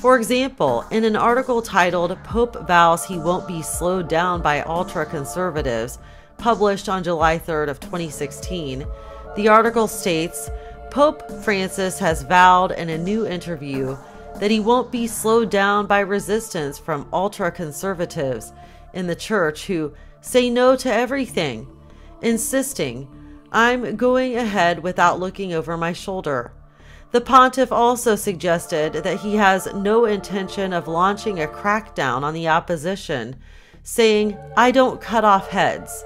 For example, in an article titled "Pope Vows He Won't Be Slowed Down by Ultra-Conservatives," published on July third of twenty sixteen, the article states, "Pope Francis has vowed in a new interview that he won't be slowed down by resistance from ultra-conservatives in the Church who say no to everything, insisting, 'I'm going ahead without looking over my shoulder.'" The pontiff also suggested that he has no intention of launching a crackdown on the opposition, saying, "I don't cut off heads.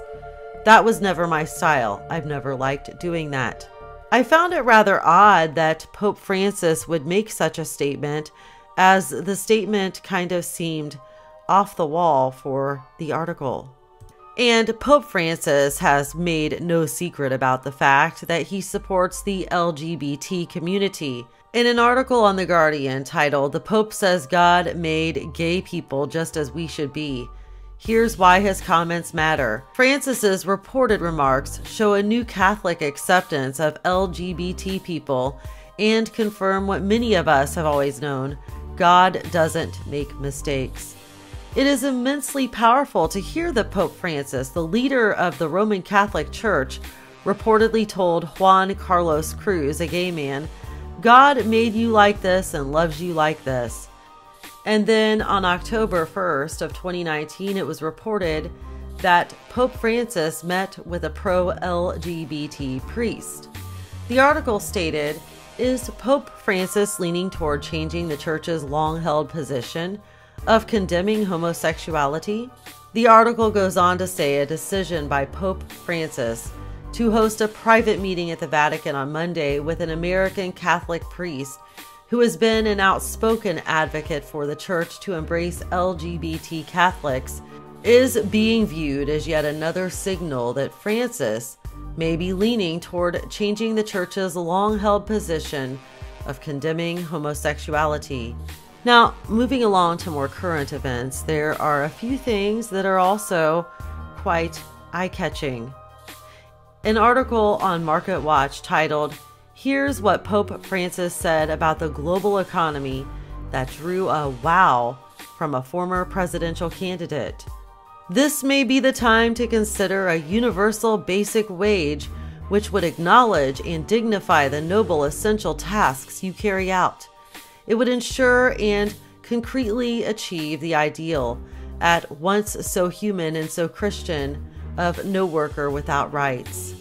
That was never my style. I've never liked doing that." I found it rather odd that Pope Francis would make such a statement, as the statement kind of seemed off the wall for the article. And Pope Francis has made no secret about the fact that he supports the L G B T community. In an article on The Guardian titled, "The Pope Says God Made Gay People Just As We Should Be. Here's Why His Comments Matter," Francis's reported remarks show a new Catholic acceptance of L G B T people and confirm what many of us have always known: God doesn't make mistakes. It is immensely powerful to hear that Pope Francis, the leader of the Roman Catholic Church, reportedly told Juan Carlos Cruz, a gay man, "God made you like this and loves you like this." And then on October first of twenty nineteen, it was reported that Pope Francis met with a pro-L G B T priest. The article stated, "Is Pope Francis leaning toward changing the Church's long-held position of condemning homosexuality?" The article goes on to say a decision by Pope Francis to host a private meeting at the Vatican on Monday with an American Catholic priest who has been an outspoken advocate for the Church to embrace L G B T Catholics, is being viewed as yet another signal that Francis may be leaning toward changing the Church's long-held position of condemning homosexuality. Now, moving along to more current events, there are a few things that are also quite eye-catching. An article on Market Watch titled, "Here's What Pope Francis Said About the Global Economy That Drew a Wow from a Former Presidential Candidate. This may be the time to consider a universal basic wage which would acknowledge and dignify the noble essential tasks you carry out. It would ensure and concretely achieve the ideal, at once so human and so Christian, of no worker without rights."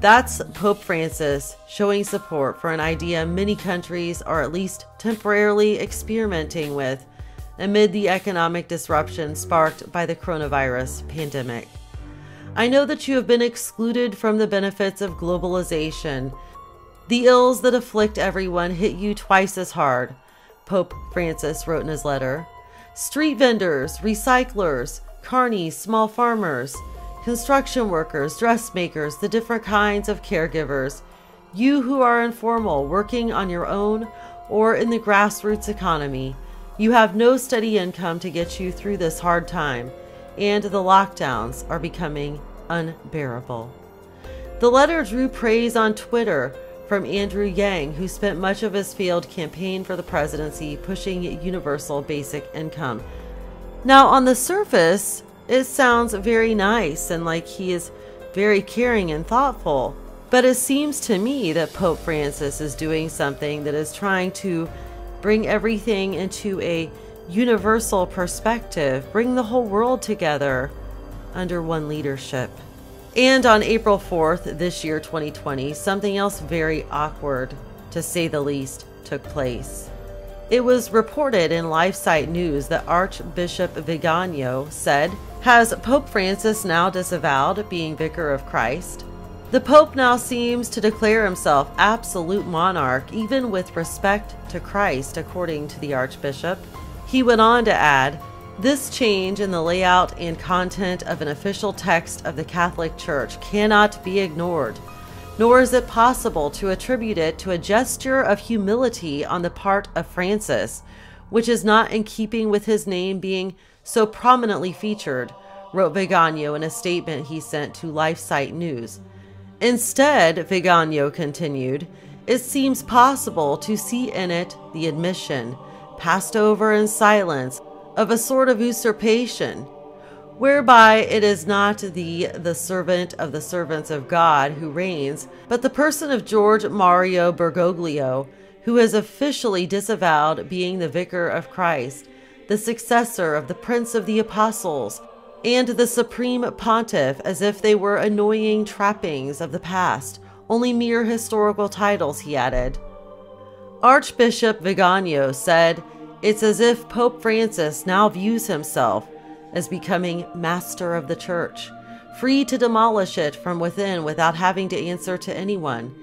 That's Pope Francis showing support for an idea many countries are at least temporarily experimenting with amid the economic disruption sparked by the coronavirus pandemic. "I know that you have been excluded from the benefits of globalization. The ills that afflict everyone hit you twice as hard," Pope Francis wrote in his letter. "Street vendors, recyclers, carnies, small farmers, construction workers, dressmakers, the different kinds of caregivers, you who are informal, working on your own or in the grassroots economy, you have no steady income to get you through this hard time, and the lockdowns are becoming unbearable." The letter drew praise on Twitter from Andrew Yang, who spent much of his field campaign for the presidency pushing universal basic income. Now, on the surface, it sounds very nice and like he is very caring and thoughtful, but it seems to me that Pope Francis is doing something that is trying to bring everything into a universal perspective, bring the whole world together under one leadership. And on April fourth, this year, twenty twenty, something else very awkward, to say the least, took place. It was reported in LifeSite News that Archbishop Vigano said, "Has Pope Francis now disavowed being Vicar of Christ? The Pope now seems to declare himself absolute monarch, even with respect to Christ," according to the Archbishop. He went on to add, "This change in the layout and content of an official text of the Catholic Church cannot be ignored, nor is it possible to attribute it to a gesture of humility on the part of Francis, which is not in keeping with his name being so prominently featured," wrote Vigano in a statement he sent to LifeSite News. Instead, Vigano continued, "It seems possible to see in it the admission, passed over in silence, of a sort of usurpation, whereby it is not the, the servant of the servants of God who reigns, but the person of George Mario Bergoglio, who has officially disavowed being the Vicar of Christ, the successor of the Prince of the Apostles, and the Supreme Pontiff, as if they were annoying trappings of the past, only mere historical titles," he added. Archbishop Vigano said, "It's as if Pope Francis now views himself as becoming master of the church, free to demolish it from within without having to answer to anyone.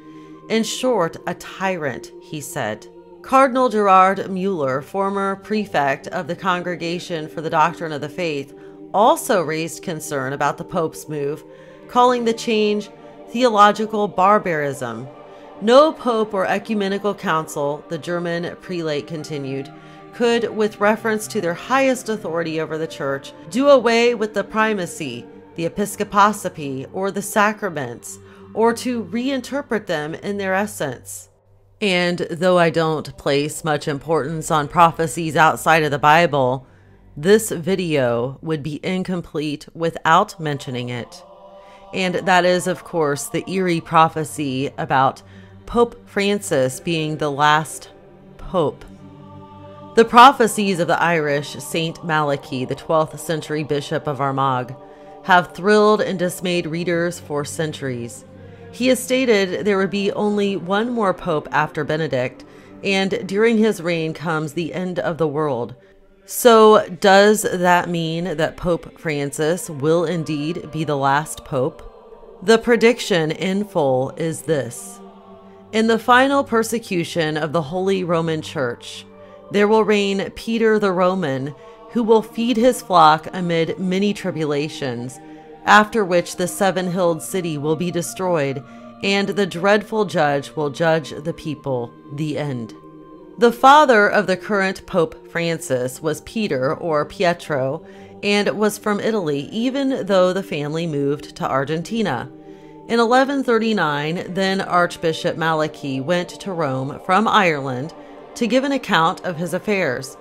In short, a tyrant," he said. Cardinal Gerard Mueller, former prefect of the Congregation for the Doctrine of the Faith, also raised concern about the Pope's move, calling the change theological barbarism. "No Pope or ecumenical council," the German prelate continued, "could, with reference to their highest authority over the Church, do away with the primacy, the episcopacy, or the sacraments, or to reinterpret them in their essence." And though I don't place much importance on prophecies outside of the Bible, this video would be incomplete without mentioning it. And that is, of course, the eerie prophecy about Pope Francis being the last Pope. The prophecies of the Irish Saint Malachy, the twelfth century Bishop of Armagh, have thrilled and dismayed readers for centuries. He has stated there would be only one more Pope after Benedict, and during his reign comes the end of the world. So does that mean that Pope Francis will indeed be the last Pope? The prediction in full is this: in the final persecution of the Holy Roman Church, there will reign Peter the Roman, who will feed his flock amid many tribulations, after which the seven-hilled city will be destroyed, and the dreadful judge will judge the people. The end. The father of the current Pope Francis was Peter, or Pietro, and was from Italy, even though the family moved to Argentina. In eleven thirty-nine, then Archbishop Malachy went to Rome from Ireland to give an account of his affairs.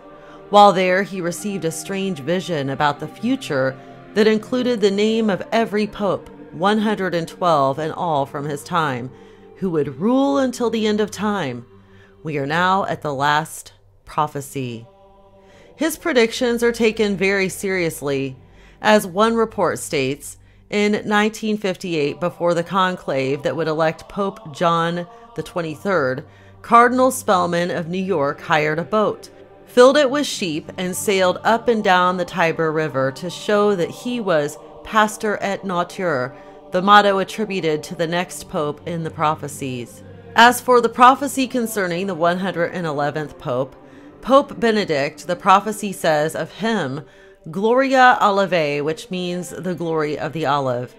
While there, he received a strange vision about the future that included the name of every pope, one hundred twelve in all from his time, who would rule until the end of time. We are now at the last prophecy. His predictions are taken very seriously. As one report states, in nineteen fifty-eight, before the conclave that would elect Pope John the twenty-third, Cardinal Spellman of New York hired a boat, filled it with sheep, and sailed up and down the Tiber River to show that he was Pastor et Natura, the motto attributed to the next pope in the prophecies. As for the prophecy concerning the one hundred eleventh Pope, Pope Benedict, the prophecy says of him, Gloria Olivae, which means the glory of the olive.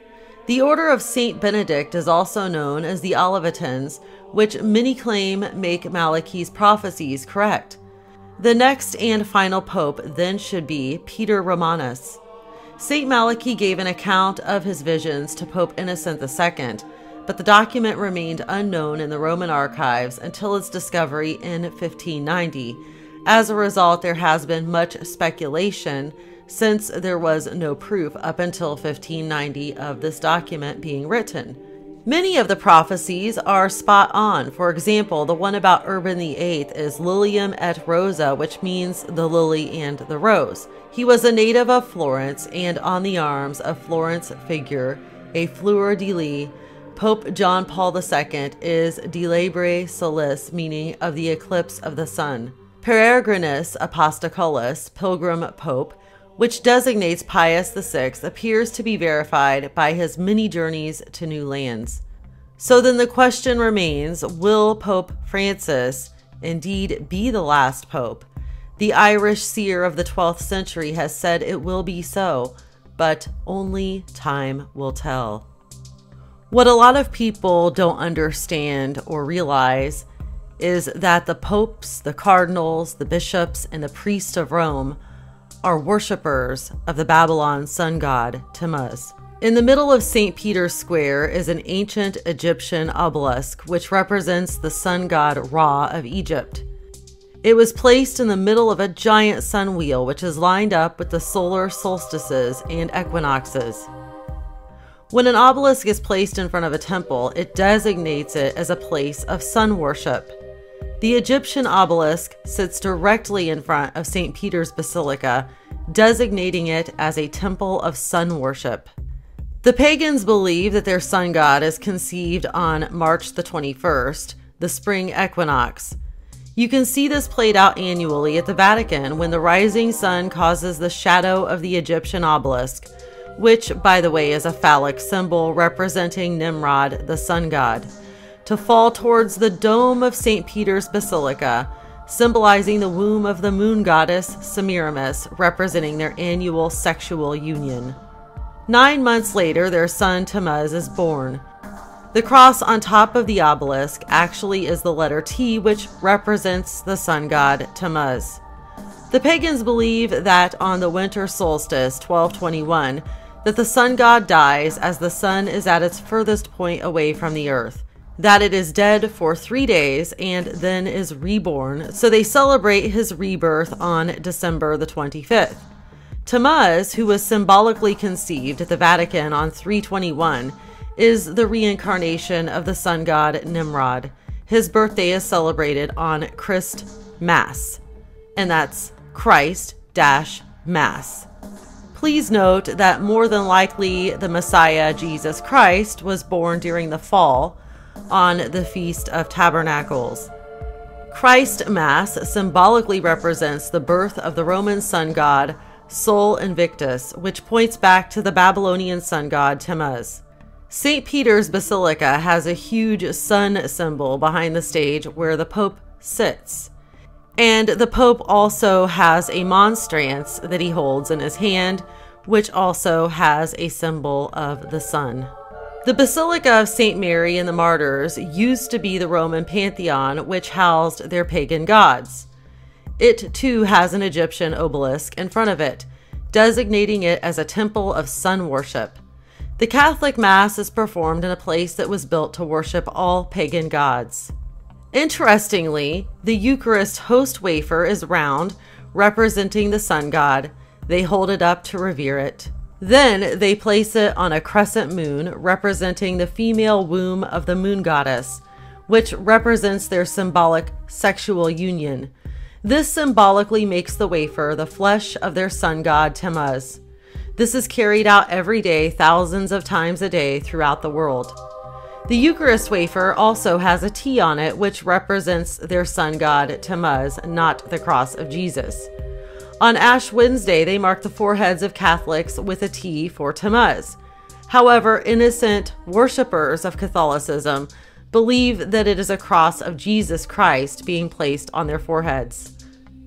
The Order of Saint Benedict is also known as the Olivetans, which many claim make Malachy's prophecies correct. The next and final Pope then should be Peter Romanus. Saint Malachy gave an account of his visions to Pope Innocent the second, but the document remained unknown in the Roman archives until its discovery in fifteen ninety. As a result, there has been much speculation since there was no proof up until fifteen ninety of this document being written. Many of the prophecies are spot on. For example, the one about Urban the eighth is Lilium et Rosa, which means the lily and the rose. He was a native of Florence, and on the arms a Florence figure a fleur de lis, Pope John Paul the Second is delabra solis, meaning of the eclipse of the sun. Peregrinus Apostolicus, Pilgrim Pope, which designates Pius the Sixth, appears to be verified by his many journeys to new lands. So then the question remains, will Pope Francis indeed be the last pope? The Irish seer of the twelfth century has said it will be so, but only time will tell. What a lot of people don't understand or realize is that the popes, the cardinals, the bishops, and the priests of Rome are worshippers of the Babylon sun god Tammuz. In the middle of Saint Peter's Square is an ancient Egyptian obelisk which represents the sun god Ra of Egypt. It was placed in the middle of a giant sun wheel which is lined up with the solar solstices and equinoxes. When an obelisk is placed in front of a temple, it designates it as a place of sun worship. The Egyptian obelisk sits directly in front of Saint Peter's Basilica, designating it as a temple of sun worship. The pagans believe that their sun god is conceived on March the twenty-first, the spring equinox. You can see this played out annually at the Vatican when the rising sun causes the shadow of the Egyptian obelisk, which, by the way, is a phallic symbol representing Nimrod, the sun god, to fall towards the dome of Saint Peter's Basilica, symbolizing the womb of the moon goddess Semiramis, representing their annual sexual union. Nine months later, their son Tammuz is born. The cross on top of the obelisk actually is the letter T, which represents the sun god Tammuz. The pagans believe that on the winter solstice, twelve twenty-one, that the sun god dies as the sun is at its furthest point away from the earth, that it is dead for three days and then is reborn, so they celebrate his rebirth on December the twenty-fifth. Tammuz, who was symbolically conceived at the Vatican on three twenty-one, is the reincarnation of the sun god Nimrod. His birthday is celebrated on Christ Mass, and that's Christ-Mass. Please note that more than likely the Messiah, Jesus Christ, was born during the fall, on the Feast of Tabernacles. Christ Mass symbolically represents the birth of the Roman sun god Sol Invictus, which points back to the Babylonian sun god Tammuz. Saint Peter's Basilica has a huge sun symbol behind the stage where the Pope sits. And the Pope also has a monstrance that he holds in his hand, which also has a symbol of the sun. The Basilica of Saint Mary and the Martyrs used to be the Roman pantheon, which housed their pagan gods. It too has an Egyptian obelisk in front of it, designating it as a temple of sun worship. The Catholic Mass is performed in a place that was built to worship all pagan gods. Interestingly, the Eucharist host wafer is round, representing the sun god. They hold it up to revere it. Then they place it on a crescent moon representing the female womb of the moon goddess, which represents their symbolic sexual union. This symbolically makes the wafer the flesh of their sun god Tammuz. This is carried out every day, thousands of times a day throughout the world. The Eucharist wafer also has a T on it, which represents their sun god Tammuz, not the cross of Jesus. On Ash Wednesday, they mark the foreheads of Catholics with a T for Tammuz. However, innocent worshippers of Catholicism believe that it is a cross of Jesus Christ being placed on their foreheads.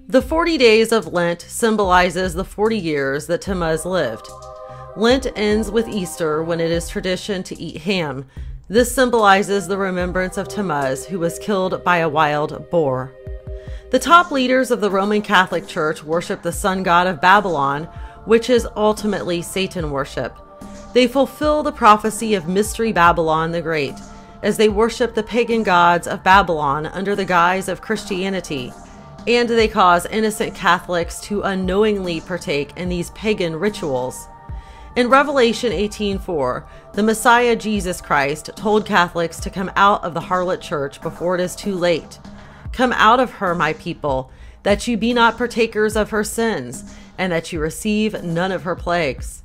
The forty days of Lent symbolizes the forty years that Tammuz lived. Lent ends with Easter, when it is tradition to eat ham. This symbolizes the remembrance of Tammuz, who was killed by a wild boar. The top leaders of the Roman Catholic Church worship the sun god of Babylon, which is ultimately Satan worship. They fulfill the prophecy of Mystery Babylon the Great, as they worship the pagan gods of Babylon under the guise of Christianity, and they cause innocent Catholics to unknowingly partake in these pagan rituals. In Revelation eighteen four, the Messiah Jesus Christ told Catholics to come out of the harlot church before it is too late. Come out of her, my people, that you be not partakers of her sins, and that you receive none of her plagues.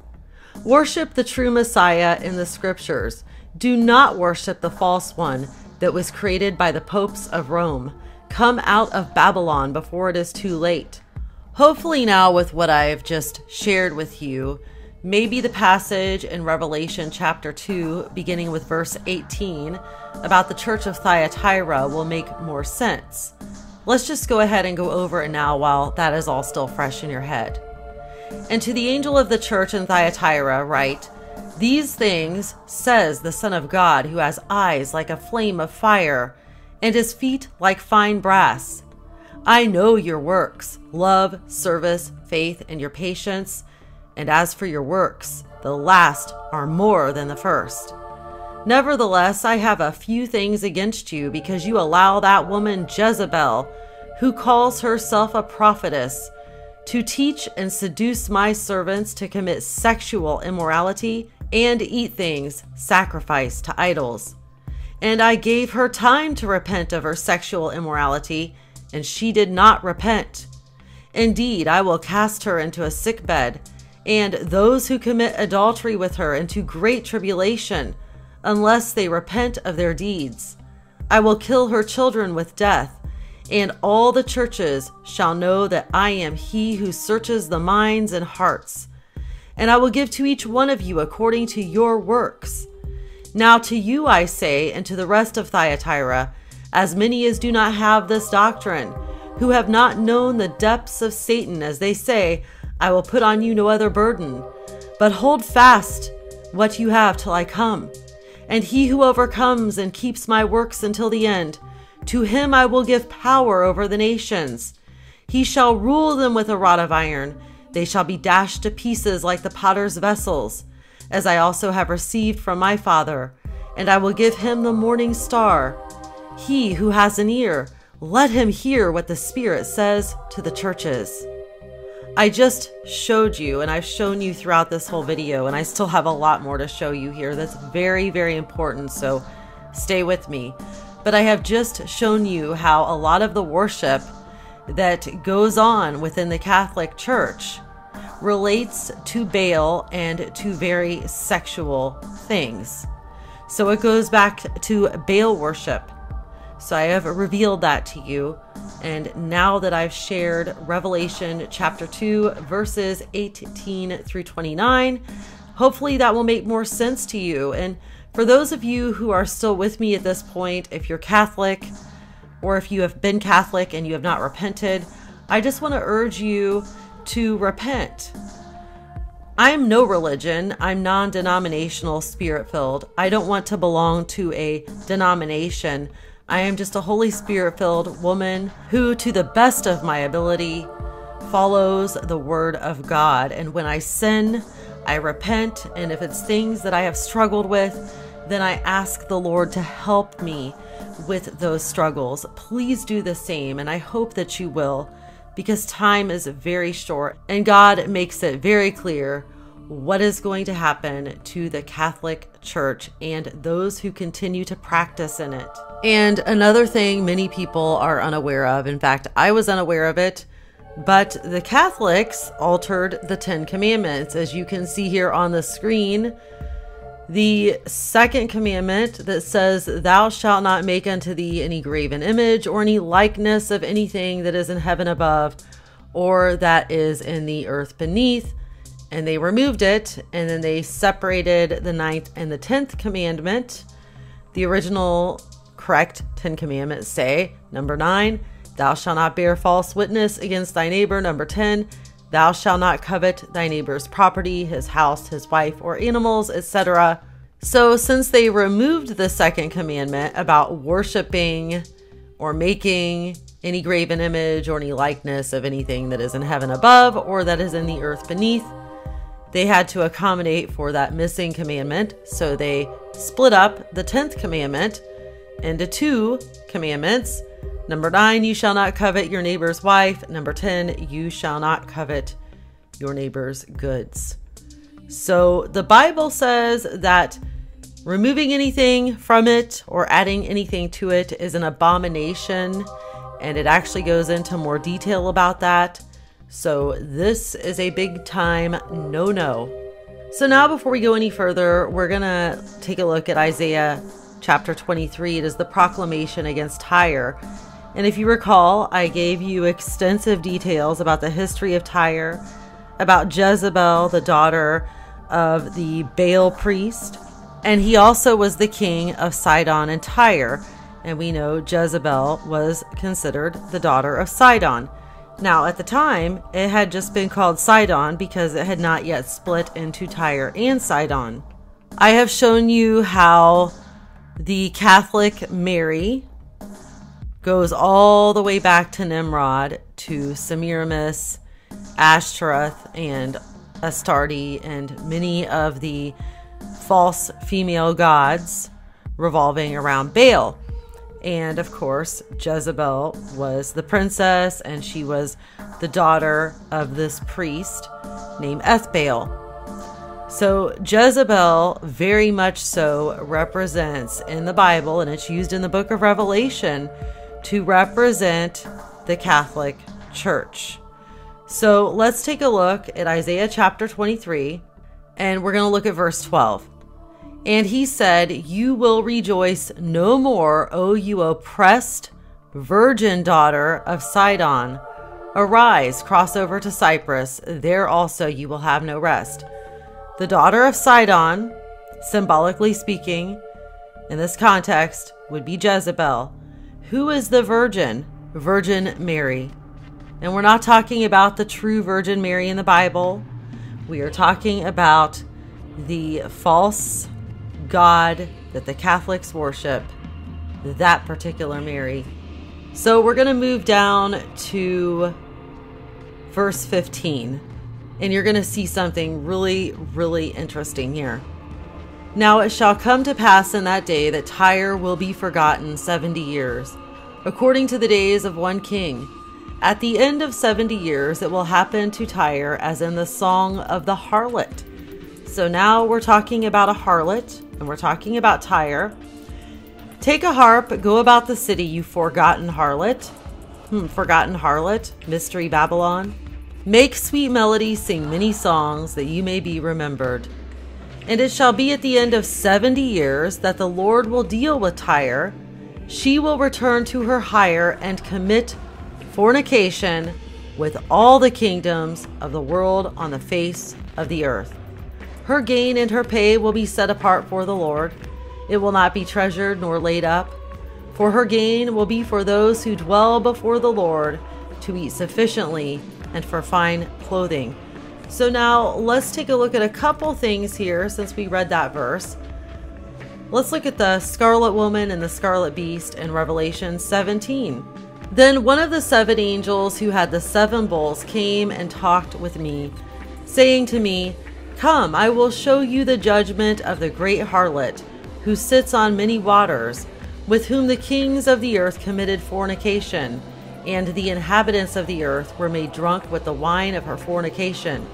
Worship the true Messiah in the scriptures. Do not worship the false one that was created by the popes of Rome. Come out of Babylon before it is too late. Hopefully now, with what I've just shared with you, maybe the passage in Revelation chapter two, beginning with verse eighteen, about the church of Thyatira will make more sense. Let's just go ahead and go over it now while that is all still fresh in your head. And to the angel of the church in Thyatira write, "These things says the Son of God, who has eyes like a flame of fire, and his feet like fine brass. I know your works, love, service, faith, and your patience. And as for your works, the last are more than the first. Nevertheless, I have a few things against you, because you allow that woman Jezebel, who calls herself a prophetess, to teach and seduce my servants to commit sexual immorality and eat things sacrificed to idols. And I gave her time to repent of her sexual immorality, and she did not repent. Indeed, I will cast her into a sickbed, and those who commit adultery with her into great tribulation, unless they repent of their deeds. I will kill her children with death, and all the churches shall know that I am he who searches the minds and hearts. And I will give to each one of you according to your works. Now to you I say, and to the rest of Thyatira, as many as do not have this doctrine, who have not known the depths of Satan, as they say, I will put on you no other burden, but hold fast what you have till I come. And he who overcomes and keeps my works until the end, to him I will give power over the nations. He shall rule them with a rod of iron. They shall be dashed to pieces like the potter's vessels, as I also have received from my Father. And I will give him the morning star. He who has an ear, let him hear what the Spirit says to the churches." I just showed you, and I've shown you throughout this whole video, and I still have a lot more to show you here that's very, very important, so stay with me. But I have just shown you how a lot of the worship that goes on within the Catholic Church relates to Baal and to very sexual things. So it goes back to Baal worship. So I have revealed that to you. And now that I've shared Revelation chapter two, verses eighteen through twenty-nine, hopefully that will make more sense to you. And for those of you who are still with me at this point, if you're Catholic or if you have been Catholic and you have not repented, I just want to urge you to repent. I'm no religion. I'm non-denominational, spirit-filled. I don't want to belong to a denomination. I am just a Holy Spirit-filled woman who, to the best of my ability, follows the Word of God. And when I sin, I repent. And if it's things that I have struggled with, then I ask the Lord to help me with those struggles. Please do the same. And I hope that you will, because time is very short. And God makes it very clear what is going to happen to the Catholic Church and those who continue to practice in it. And another thing many people are unaware of, in fact, I was unaware of it, but the Catholics altered the Ten Commandments. As you can see here on the screen, the second commandment that says, "Thou shalt not make unto thee any graven image or any likeness of anything that is in heaven above or that is in the earth beneath." And they removed it, and then they separated the ninth and the tenth commandment. The original correct Ten Commandments say, number nine, "Thou shalt not bear false witness against thy neighbor." Number ten, "Thou shalt not covet thy neighbor's property, his house, his wife, or animals, et cetera" So since they removed the second commandment about worshiping or making any graven image or any likeness of anything that is in heaven above or that is in the earth beneath, they had to accommodate for that missing commandment. So they split up the tenth commandment into two commandments. Number nine, "You shall not covet your neighbor's wife." Number ten, "You shall not covet your neighbor's goods." So the Bible says that removing anything from it or adding anything to it is an abomination. And it actually goes into more detail about that. So this is a big time no-no. So now before we go any further, we're going to take a look at Isaiah chapter twenty-three. It is the proclamation against Tyre. And if you recall, I gave you extensive details about the history of Tyre, about Jezebel, the daughter of the Baal priest. And he also was the king of Sidon and Tyre. And we know Jezebel was considered the daughter of Sidon. Now, at the time, it had just been called Sidon because it had not yet split into Tyre and Sidon. I have shown you how the Catholic Mary goes all the way back to Nimrod, to Semiramis, Ashtoreth, and Astarte, and many of the false female gods revolving around Baal. And of course, Jezebel was the princess, and she was the daughter of this priest named Ethbaal. So Jezebel very much so represents in the Bible, and it's used in the book of Revelation to represent the Catholic Church. So let's take a look at Isaiah chapter twenty-three, and we're going to look at verse twelve. And he said, "You will rejoice no more, O you oppressed virgin daughter of Sidon. Arise, cross over to Cyprus. There also you will have no rest." The daughter of Sidon, symbolically speaking, in this context, would be Jezebel. Who is the virgin? Virgin Mary. And we're not talking about the true Virgin Mary in the Bible. We are talking about the false god that the Catholics worship, that particular Mary. So we're going to move down to verse fifteen, and you're going to see something really, really interesting here. "Now it shall come to pass in that day that Tyre will be forgotten seventy years, according to the days of one king. At the end of seventy years, it will happen to Tyre as in the song of the harlot." So now we're talking about a harlot, and we're talking about Tyre. "Take a harp, go about the city, you forgotten harlot." Hmm, forgotten harlot, mystery Babylon. "Make sweet melody, sing many songs, that you may be remembered. And it shall be at the end of seventy years that the Lord will deal with Tyre. She will return to her hire and commit fornication with all the kingdoms of the world on the face of the earth. Her gain and her pay will be set apart for the Lord. It will not be treasured nor laid up. For her gain will be for those who dwell before the Lord, to eat sufficiently and for fine clothing." So now let's take a look at a couple things here since we read that verse. Let's look at the scarlet woman and the scarlet beast in Revelation seventeen. "Then one of the seven angels who had the seven bowls came and talked with me, saying to me, 'Come, I will show you the judgment of the great harlot, who sits on many waters, with whom the kings of the earth committed fornication, and the inhabitants of the earth were made drunk with the wine of her fornication.'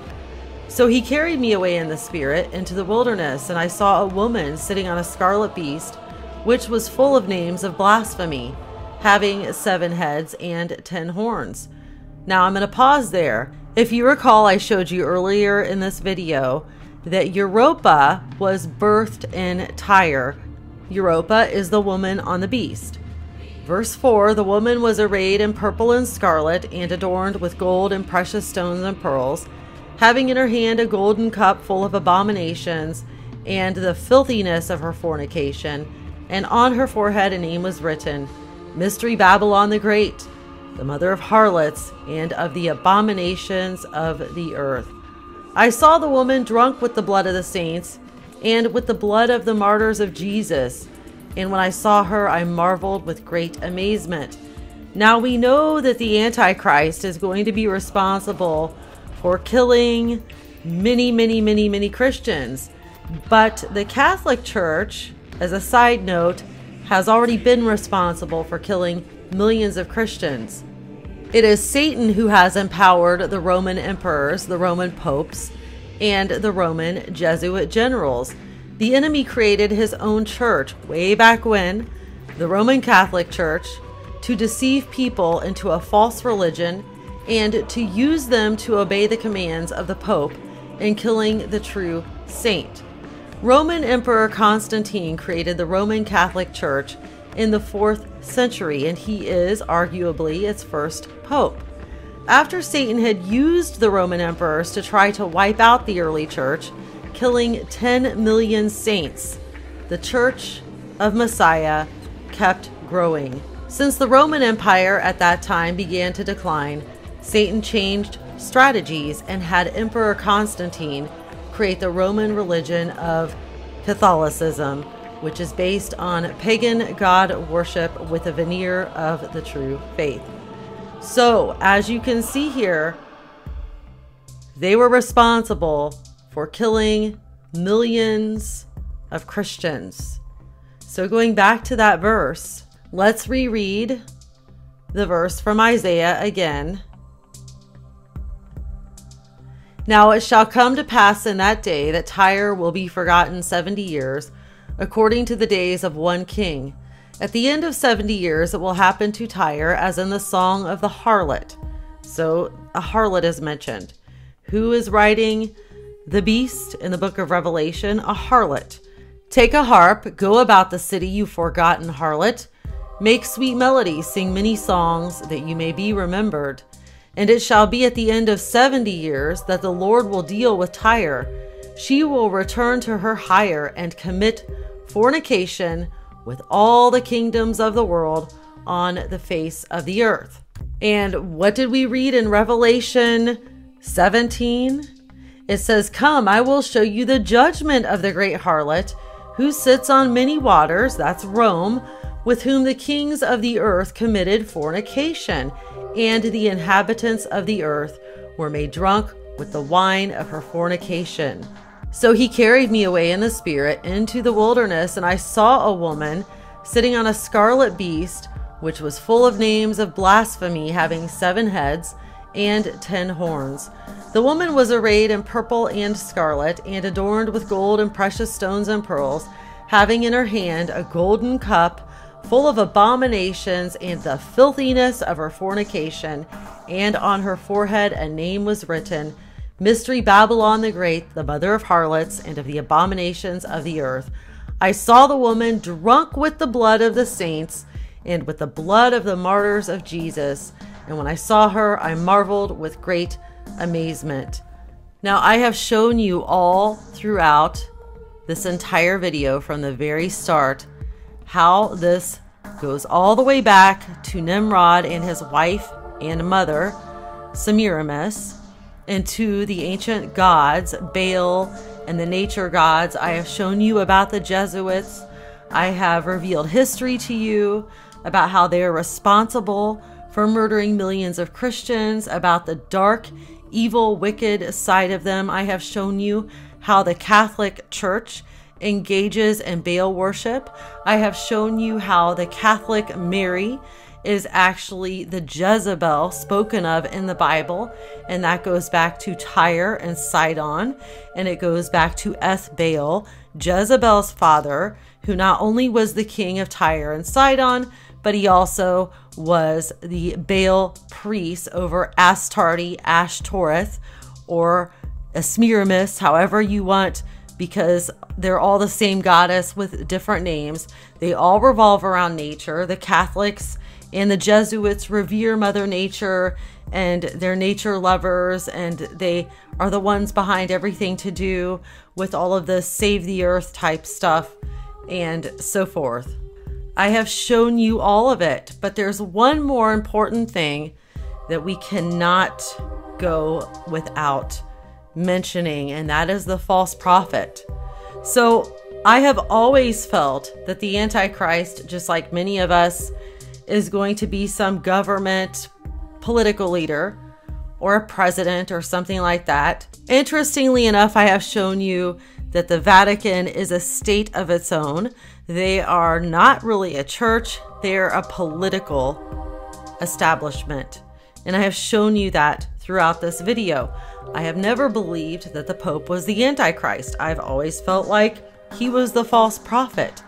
So he carried me away in the spirit into the wilderness, and I saw a woman sitting on a scarlet beast, which was full of names of blasphemy, having seven heads and ten horns." Now I'm going to pause there. If you recall, I showed you earlier in this video that Europa was birthed in Tyre. Europa is the woman on the beast. Verse four, "The woman was arrayed in purple and scarlet and adorned with gold and precious stones and pearls, having in her hand a golden cup full of abominations and the filthiness of her fornication. And on her forehead a name was written, Mystery Babylon the Great, the mother of harlots and of the abominations of the earth. I saw the woman drunk with the blood of the saints and with the blood of the martyrs of Jesus. And when I saw her, I marveled with great amazement." Now we know that the Antichrist is going to be responsible for killing many, many, many, many Christians. But the Catholic Church, as a side note, has already been responsible for killing millions of Christians. It is Satan who has empowered the Roman emperors, the Roman popes, and the Roman Jesuit generals. The enemy created his own church way back when, the Roman Catholic Church, to deceive people into a false religion and to use them to obey the commands of the Pope in killing the true Saint. Roman Emperor Constantine created the Roman Catholic Church in the fourth century, and he is arguably its first pope. After Satan had used the Roman emperors to try to wipe out the early church, killing ten million saints, the Church of Messiah kept growing. Since the Roman Empire at that time began to decline, Satan changed strategies and had Emperor Constantine create the Roman religion of Catholicism, which is based on pagan god worship with a veneer of the true faith. So, as you can see here, they were responsible for killing millions of Christians. So going back to that verse, let's reread the verse from Isaiah again. Now it shall come to pass in that day that Tyre will be forgotten seventy years, according to the days of one king. At the end of seventy years, it will happen to Tyre as in the song of the harlot. So a harlot is mentioned. Who is writing the beast in the book of Revelation? A harlot. Take a harp, go about the city, you forgotten harlot. Make sweet melodies, sing many songs, that you may be remembered. And it shall be at the end of seventy years that the Lord will deal with Tyre. She will return to her hire and commit fornication with all the kingdoms of the world on the face of the earth. And what did we read in Revelation seventeen? It says, "Come, I will show you the judgment of the great harlot who sits on many waters," that's Rome, "with whom the kings of the earth committed fornication, and the inhabitants of the earth were made drunk with the wine of her fornication. So he carried me away in the spirit into the wilderness, and I saw a woman sitting on a scarlet beast, which was full of names of blasphemy, having seven heads and ten horns. The woman was arrayed in purple and scarlet, and adorned with gold and precious stones and pearls, having in her hand a golden cup full of abominations and the filthiness of her fornication, and on her forehead a name was written, Mystery Babylon the Great, the mother of harlots and of the abominations of the earth. I saw the woman drunk with the blood of the saints and with the blood of the martyrs of Jesus. And when I saw her, I marveled with great amazement." Now I have shown you all throughout this entire video from the very start how this goes all the way back to Nimrod and his wife and mother, Semiramis, and to the ancient gods, Baal and the nature gods. I have shown you about the Jesuits. I have revealed history to you about how they are responsible for murdering millions of Christians, about the dark, evil, wicked side of them. I have shown you how the Catholic Church engages in Baal worship. I have shown you how the Catholic Mary is actually the Jezebel spoken of in the Bible, and that goes back to Tyre and Sidon, and it goes back to Ethbaal, Jezebel's father, who not only was the king of Tyre and Sidon, but he also was the Baal priest over Astarte, Ashtoreth, or Semiramis, however you want, because they're all the same goddess with different names. They all revolve around nature. The Catholics and the Jesuits revere Mother Nature, and they're nature lovers, and they are the ones behind everything to do with all of the save the earth type stuff and so forth. I have shown you all of it, but there's one more important thing that we cannot go without mentioning, and that is the false prophet. So I have always felt that the Antichrist, just like many of us, is going to be some government political leader or a president or something like that. Interestingly enough, I have shown you that the Vatican is a state of its own. They are not really a church, they're a political establishment. And I have shown you that throughout this video. I have never believed that the Pope was the Antichrist. I've always felt like he was the false prophet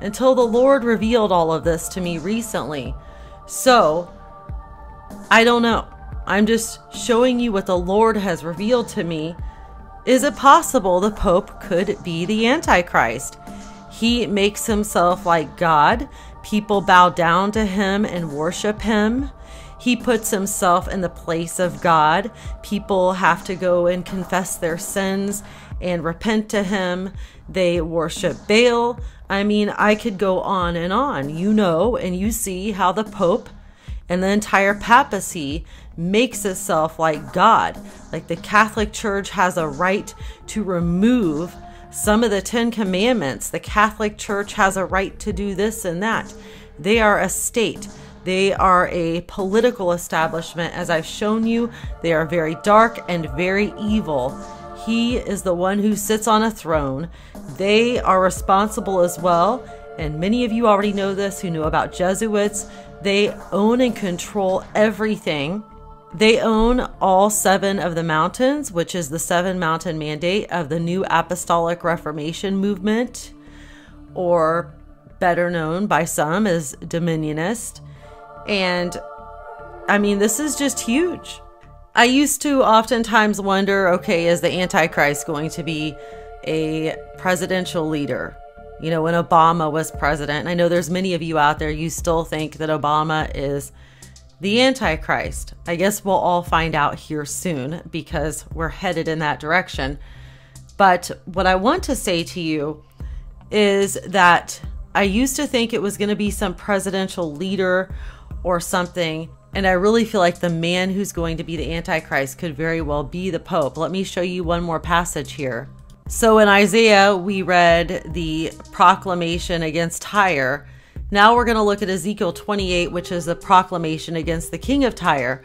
until the Lord revealed all of this to me recently. So I don't know. I'm just showing you what the Lord has revealed to me Is it possible the Pope could be the Antichrist? He makes himself like God. People bow down to him and worship him. He puts himself in the place of God. People have to go and confess their sins and repent to him. They worship Baal. I mean, I could go on and on. You know, and you see how the Pope and the entire papacy makes itself like God. Like the Catholic Church has a right to remove some of the Ten Commandments. The Catholic Church has a right to do this and that. They are a state. They are a political establishment, as I've shown you. They are very dark and very evil. He is the one who sits on a throne. They are responsible as well. And many of you already know this who know about Jesuits. They own and control everything. They own all seven of the mountains, which is the seven mountain mandate of the New Apostolic Reformation movement, or better known by some as Dominionist. And I mean, this is just huge. I used to oftentimes wonder, okay, is the Antichrist going to be a presidential leader? You know, when Obama was president, and I know there's many of you out there, you still think that Obama is the Antichrist. I guess we'll all find out here soon because we're headed in that direction. But what I want to say to you is that I used to think it was going to be some presidential leader or something. And I really feel like the man who's going to be the Antichrist could very well be the Pope. Let me show you one more passage here. So in Isaiah, we read the proclamation against Tyre. Now we're going to look at Ezekiel twenty-eight, which is the proclamation against the king of Tyre.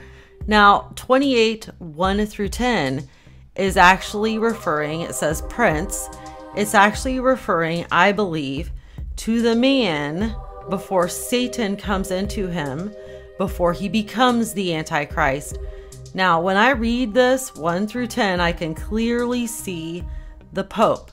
Now, twenty-eight, one through ten is actually referring, it says prince. It's actually referring, I believe, to the man before Satan comes into him, before he becomes the Antichrist. Now, when I read this one through ten, I can clearly see the Pope.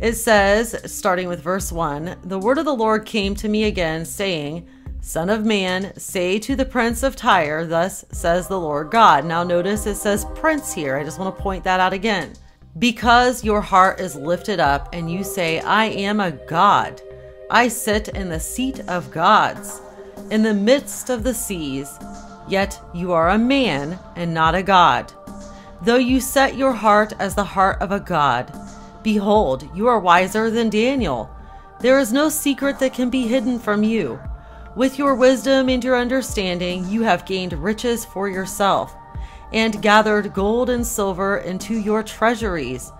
It says, starting with verse one, the word of the Lord came to me again, saying, Son of man, say to the prince of Tyre, thus says the Lord God. Now notice it says prince here. I just want to point that out again. Because your heart is lifted up and you say, I am a god. I sit in the seat of gods, in the midst of the seas. Yet you are a man and not a god. Though you set your heart as the heart of a god, behold, you are wiser than Daniel. There is no secret that can be hidden from you. With your wisdom and your understanding, you have gained riches for yourself and gathered gold and silver into your treasuries.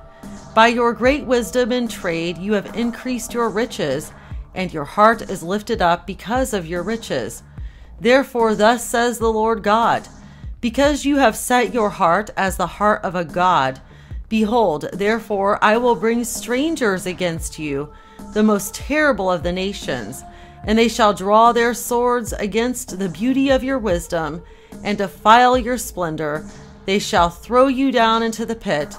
By your great wisdom and trade, you have increased your riches, and your heart is lifted up because of your riches. Therefore, thus says the Lord God, because you have set your heart as the heart of a god, behold, therefore I will bring strangers against you, the most terrible of the nations, and they shall draw their swords against the beauty of your wisdom and defile your splendor. They shall throw you down into the pit,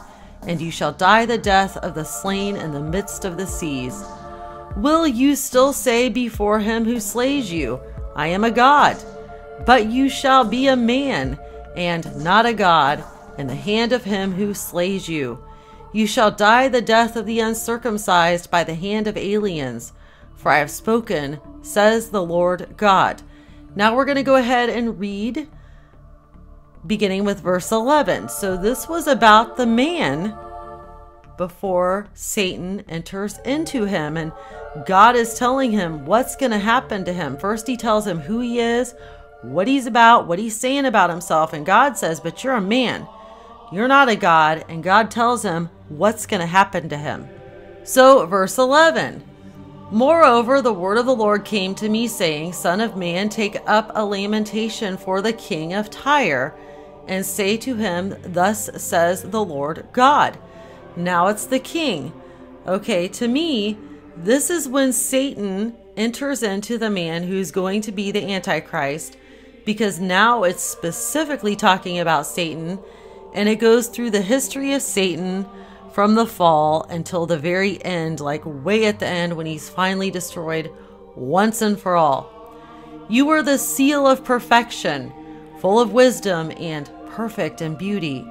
and you shall die the death of the slain in the midst of the seas. Will you still say before him who slays you, I am a god? But you shall be a man and not a god in the hand of him who slays you. You shall die the death of the uncircumcised by the hand of aliens, for I have spoken, says the Lord God. Now we're going to go ahead and read beginning with verse eleven. So this was about the man before Satan enters into him, and God is telling him what's going to happen to him. First he tells him who he is, what he's about, what he's saying about himself. And God says, but you're a man, you're not a god. And God tells him what's going to happen to him. So verse eleven, moreover, the word of the Lord came to me saying, Son of man, take up a lamentation for the king of Tyre and say to him, thus says the Lord God. Now it's the king. Okay, to me, this is when Satan enters into the man who's going to be the Antichrist, because now it's specifically talking about Satan, and it goes through the history of Satan from the fall until the very end, like way at the end when he's finally destroyed once and for all. You were the seal of perfection, full of wisdom and perfect in beauty.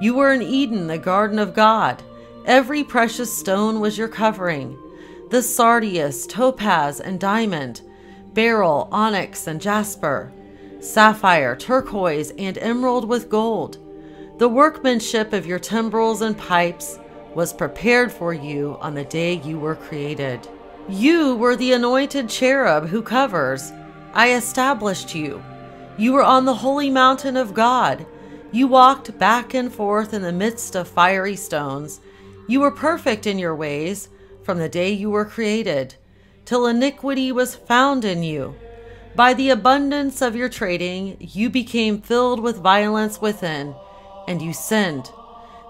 You were in Eden, the garden of God. Every precious stone was your covering. The sardius, topaz, and diamond, beryl, onyx, and jasper, sapphire, turquoise, and emerald with gold. The workmanship of your timbrels and pipes was prepared for you on the day you were created. You were the anointed cherub who covers. I established you. You were on the holy mountain of God. You walked back and forth in the midst of fiery stones. You were perfect in your ways from the day you were created, till iniquity was found in you. By the abundance of your trading, you became filled with violence within, and you sinned.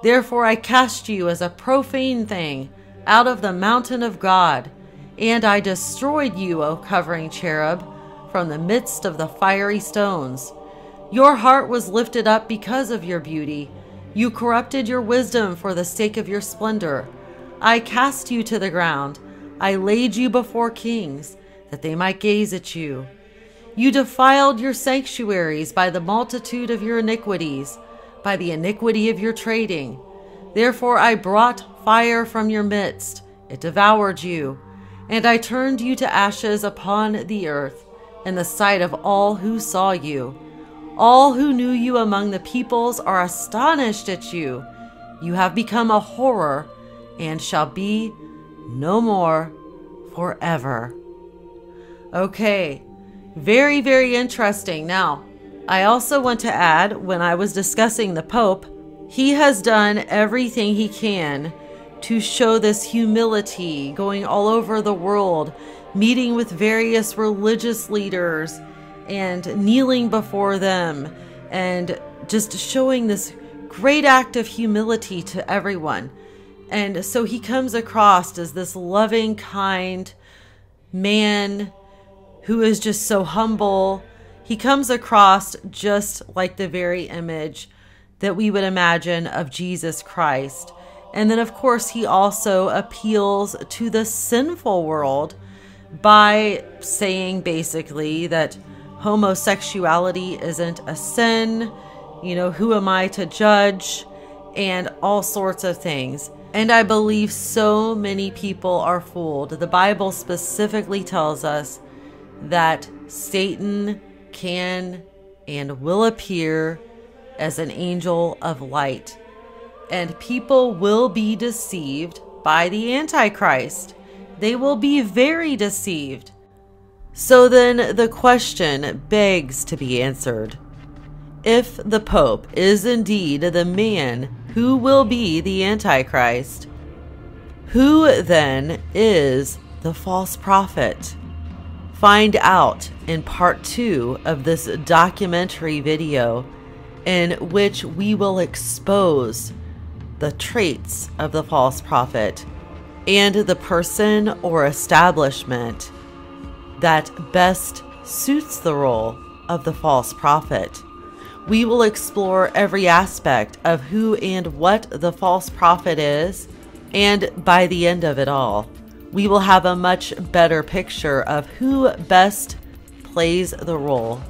Therefore I cast you as a profane thing out of the mountain of God, and I destroyed you, O covering cherub, from the midst of the fiery stones. Your heart was lifted up because of your beauty. You corrupted your wisdom for the sake of your splendor. I cast you to the ground. I laid you before kings, that they might gaze at you. You defiled your sanctuaries by the multitude of your iniquities, by the iniquity of your trading. Therefore I brought fire from your midst. It devoured you, and I turned you to ashes upon the earth, in the sight of all who saw you. All who knew you among the peoples are astonished at you. You have become a horror, and shall be no more forever. Okay, very, very interesting. Now, I also want to add, when I was discussing the Pope, he has done everything he can to show this humility, going all over the world, meeting with various religious leaders and kneeling before them, and just showing this great act of humility to everyone. And so he comes across as this loving, kind man who is just so humble. He comes across just like the very image that we would imagine of Jesus Christ. And then, of course, he also appeals to the sinful world by saying basically that homosexuality isn't a sin, you know, who am I to judge, and all sorts of things. And I believe so many people are fooled. The Bible specifically tells us that Satan can and will appear as an angel of light. And people will be deceived by the Antichrist. They will be very deceived. So then the question begs to be answered. If the Pope is indeed the man who will be the Antichrist, who then is the false prophet? Find out in part two of this documentary video, in which we will expose the traits of the false prophet and the person or establishment that best suits the role of the false prophet. We will explore every aspect of who and what the false prophet is, and by the end of it all, we will have a much better picture of who best plays the role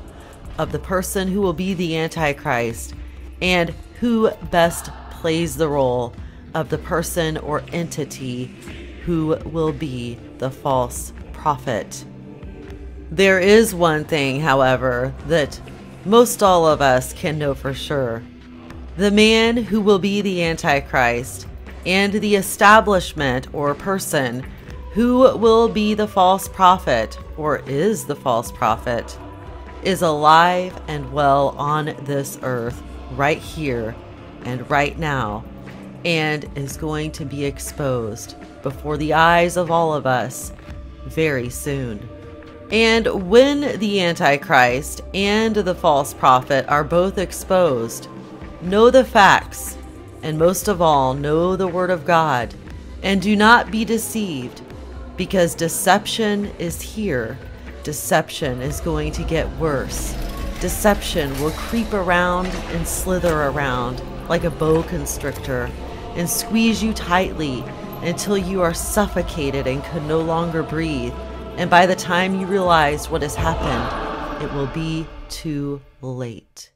of the person who will be the Antichrist, and who best plays the role of the person or entity who will be the false prophet. There is one thing, however, that most all of us can know for sure. The man who will be the Antichrist and the establishment or person who will be the false prophet, or is the false prophet, is alive and well on this earth right here and right now, and is going to be exposed before the eyes of all of us very soon. And when the Antichrist and the false prophet are both exposed, know the facts, and most of all, know the Word of God, and do not be deceived, because deception is here. Deception is going to get worse. Deception will creep around and slither around like a boa constrictor, and squeeze you tightly until you are suffocated and can no longer breathe. And by the time you realize what has happened, it will be too late.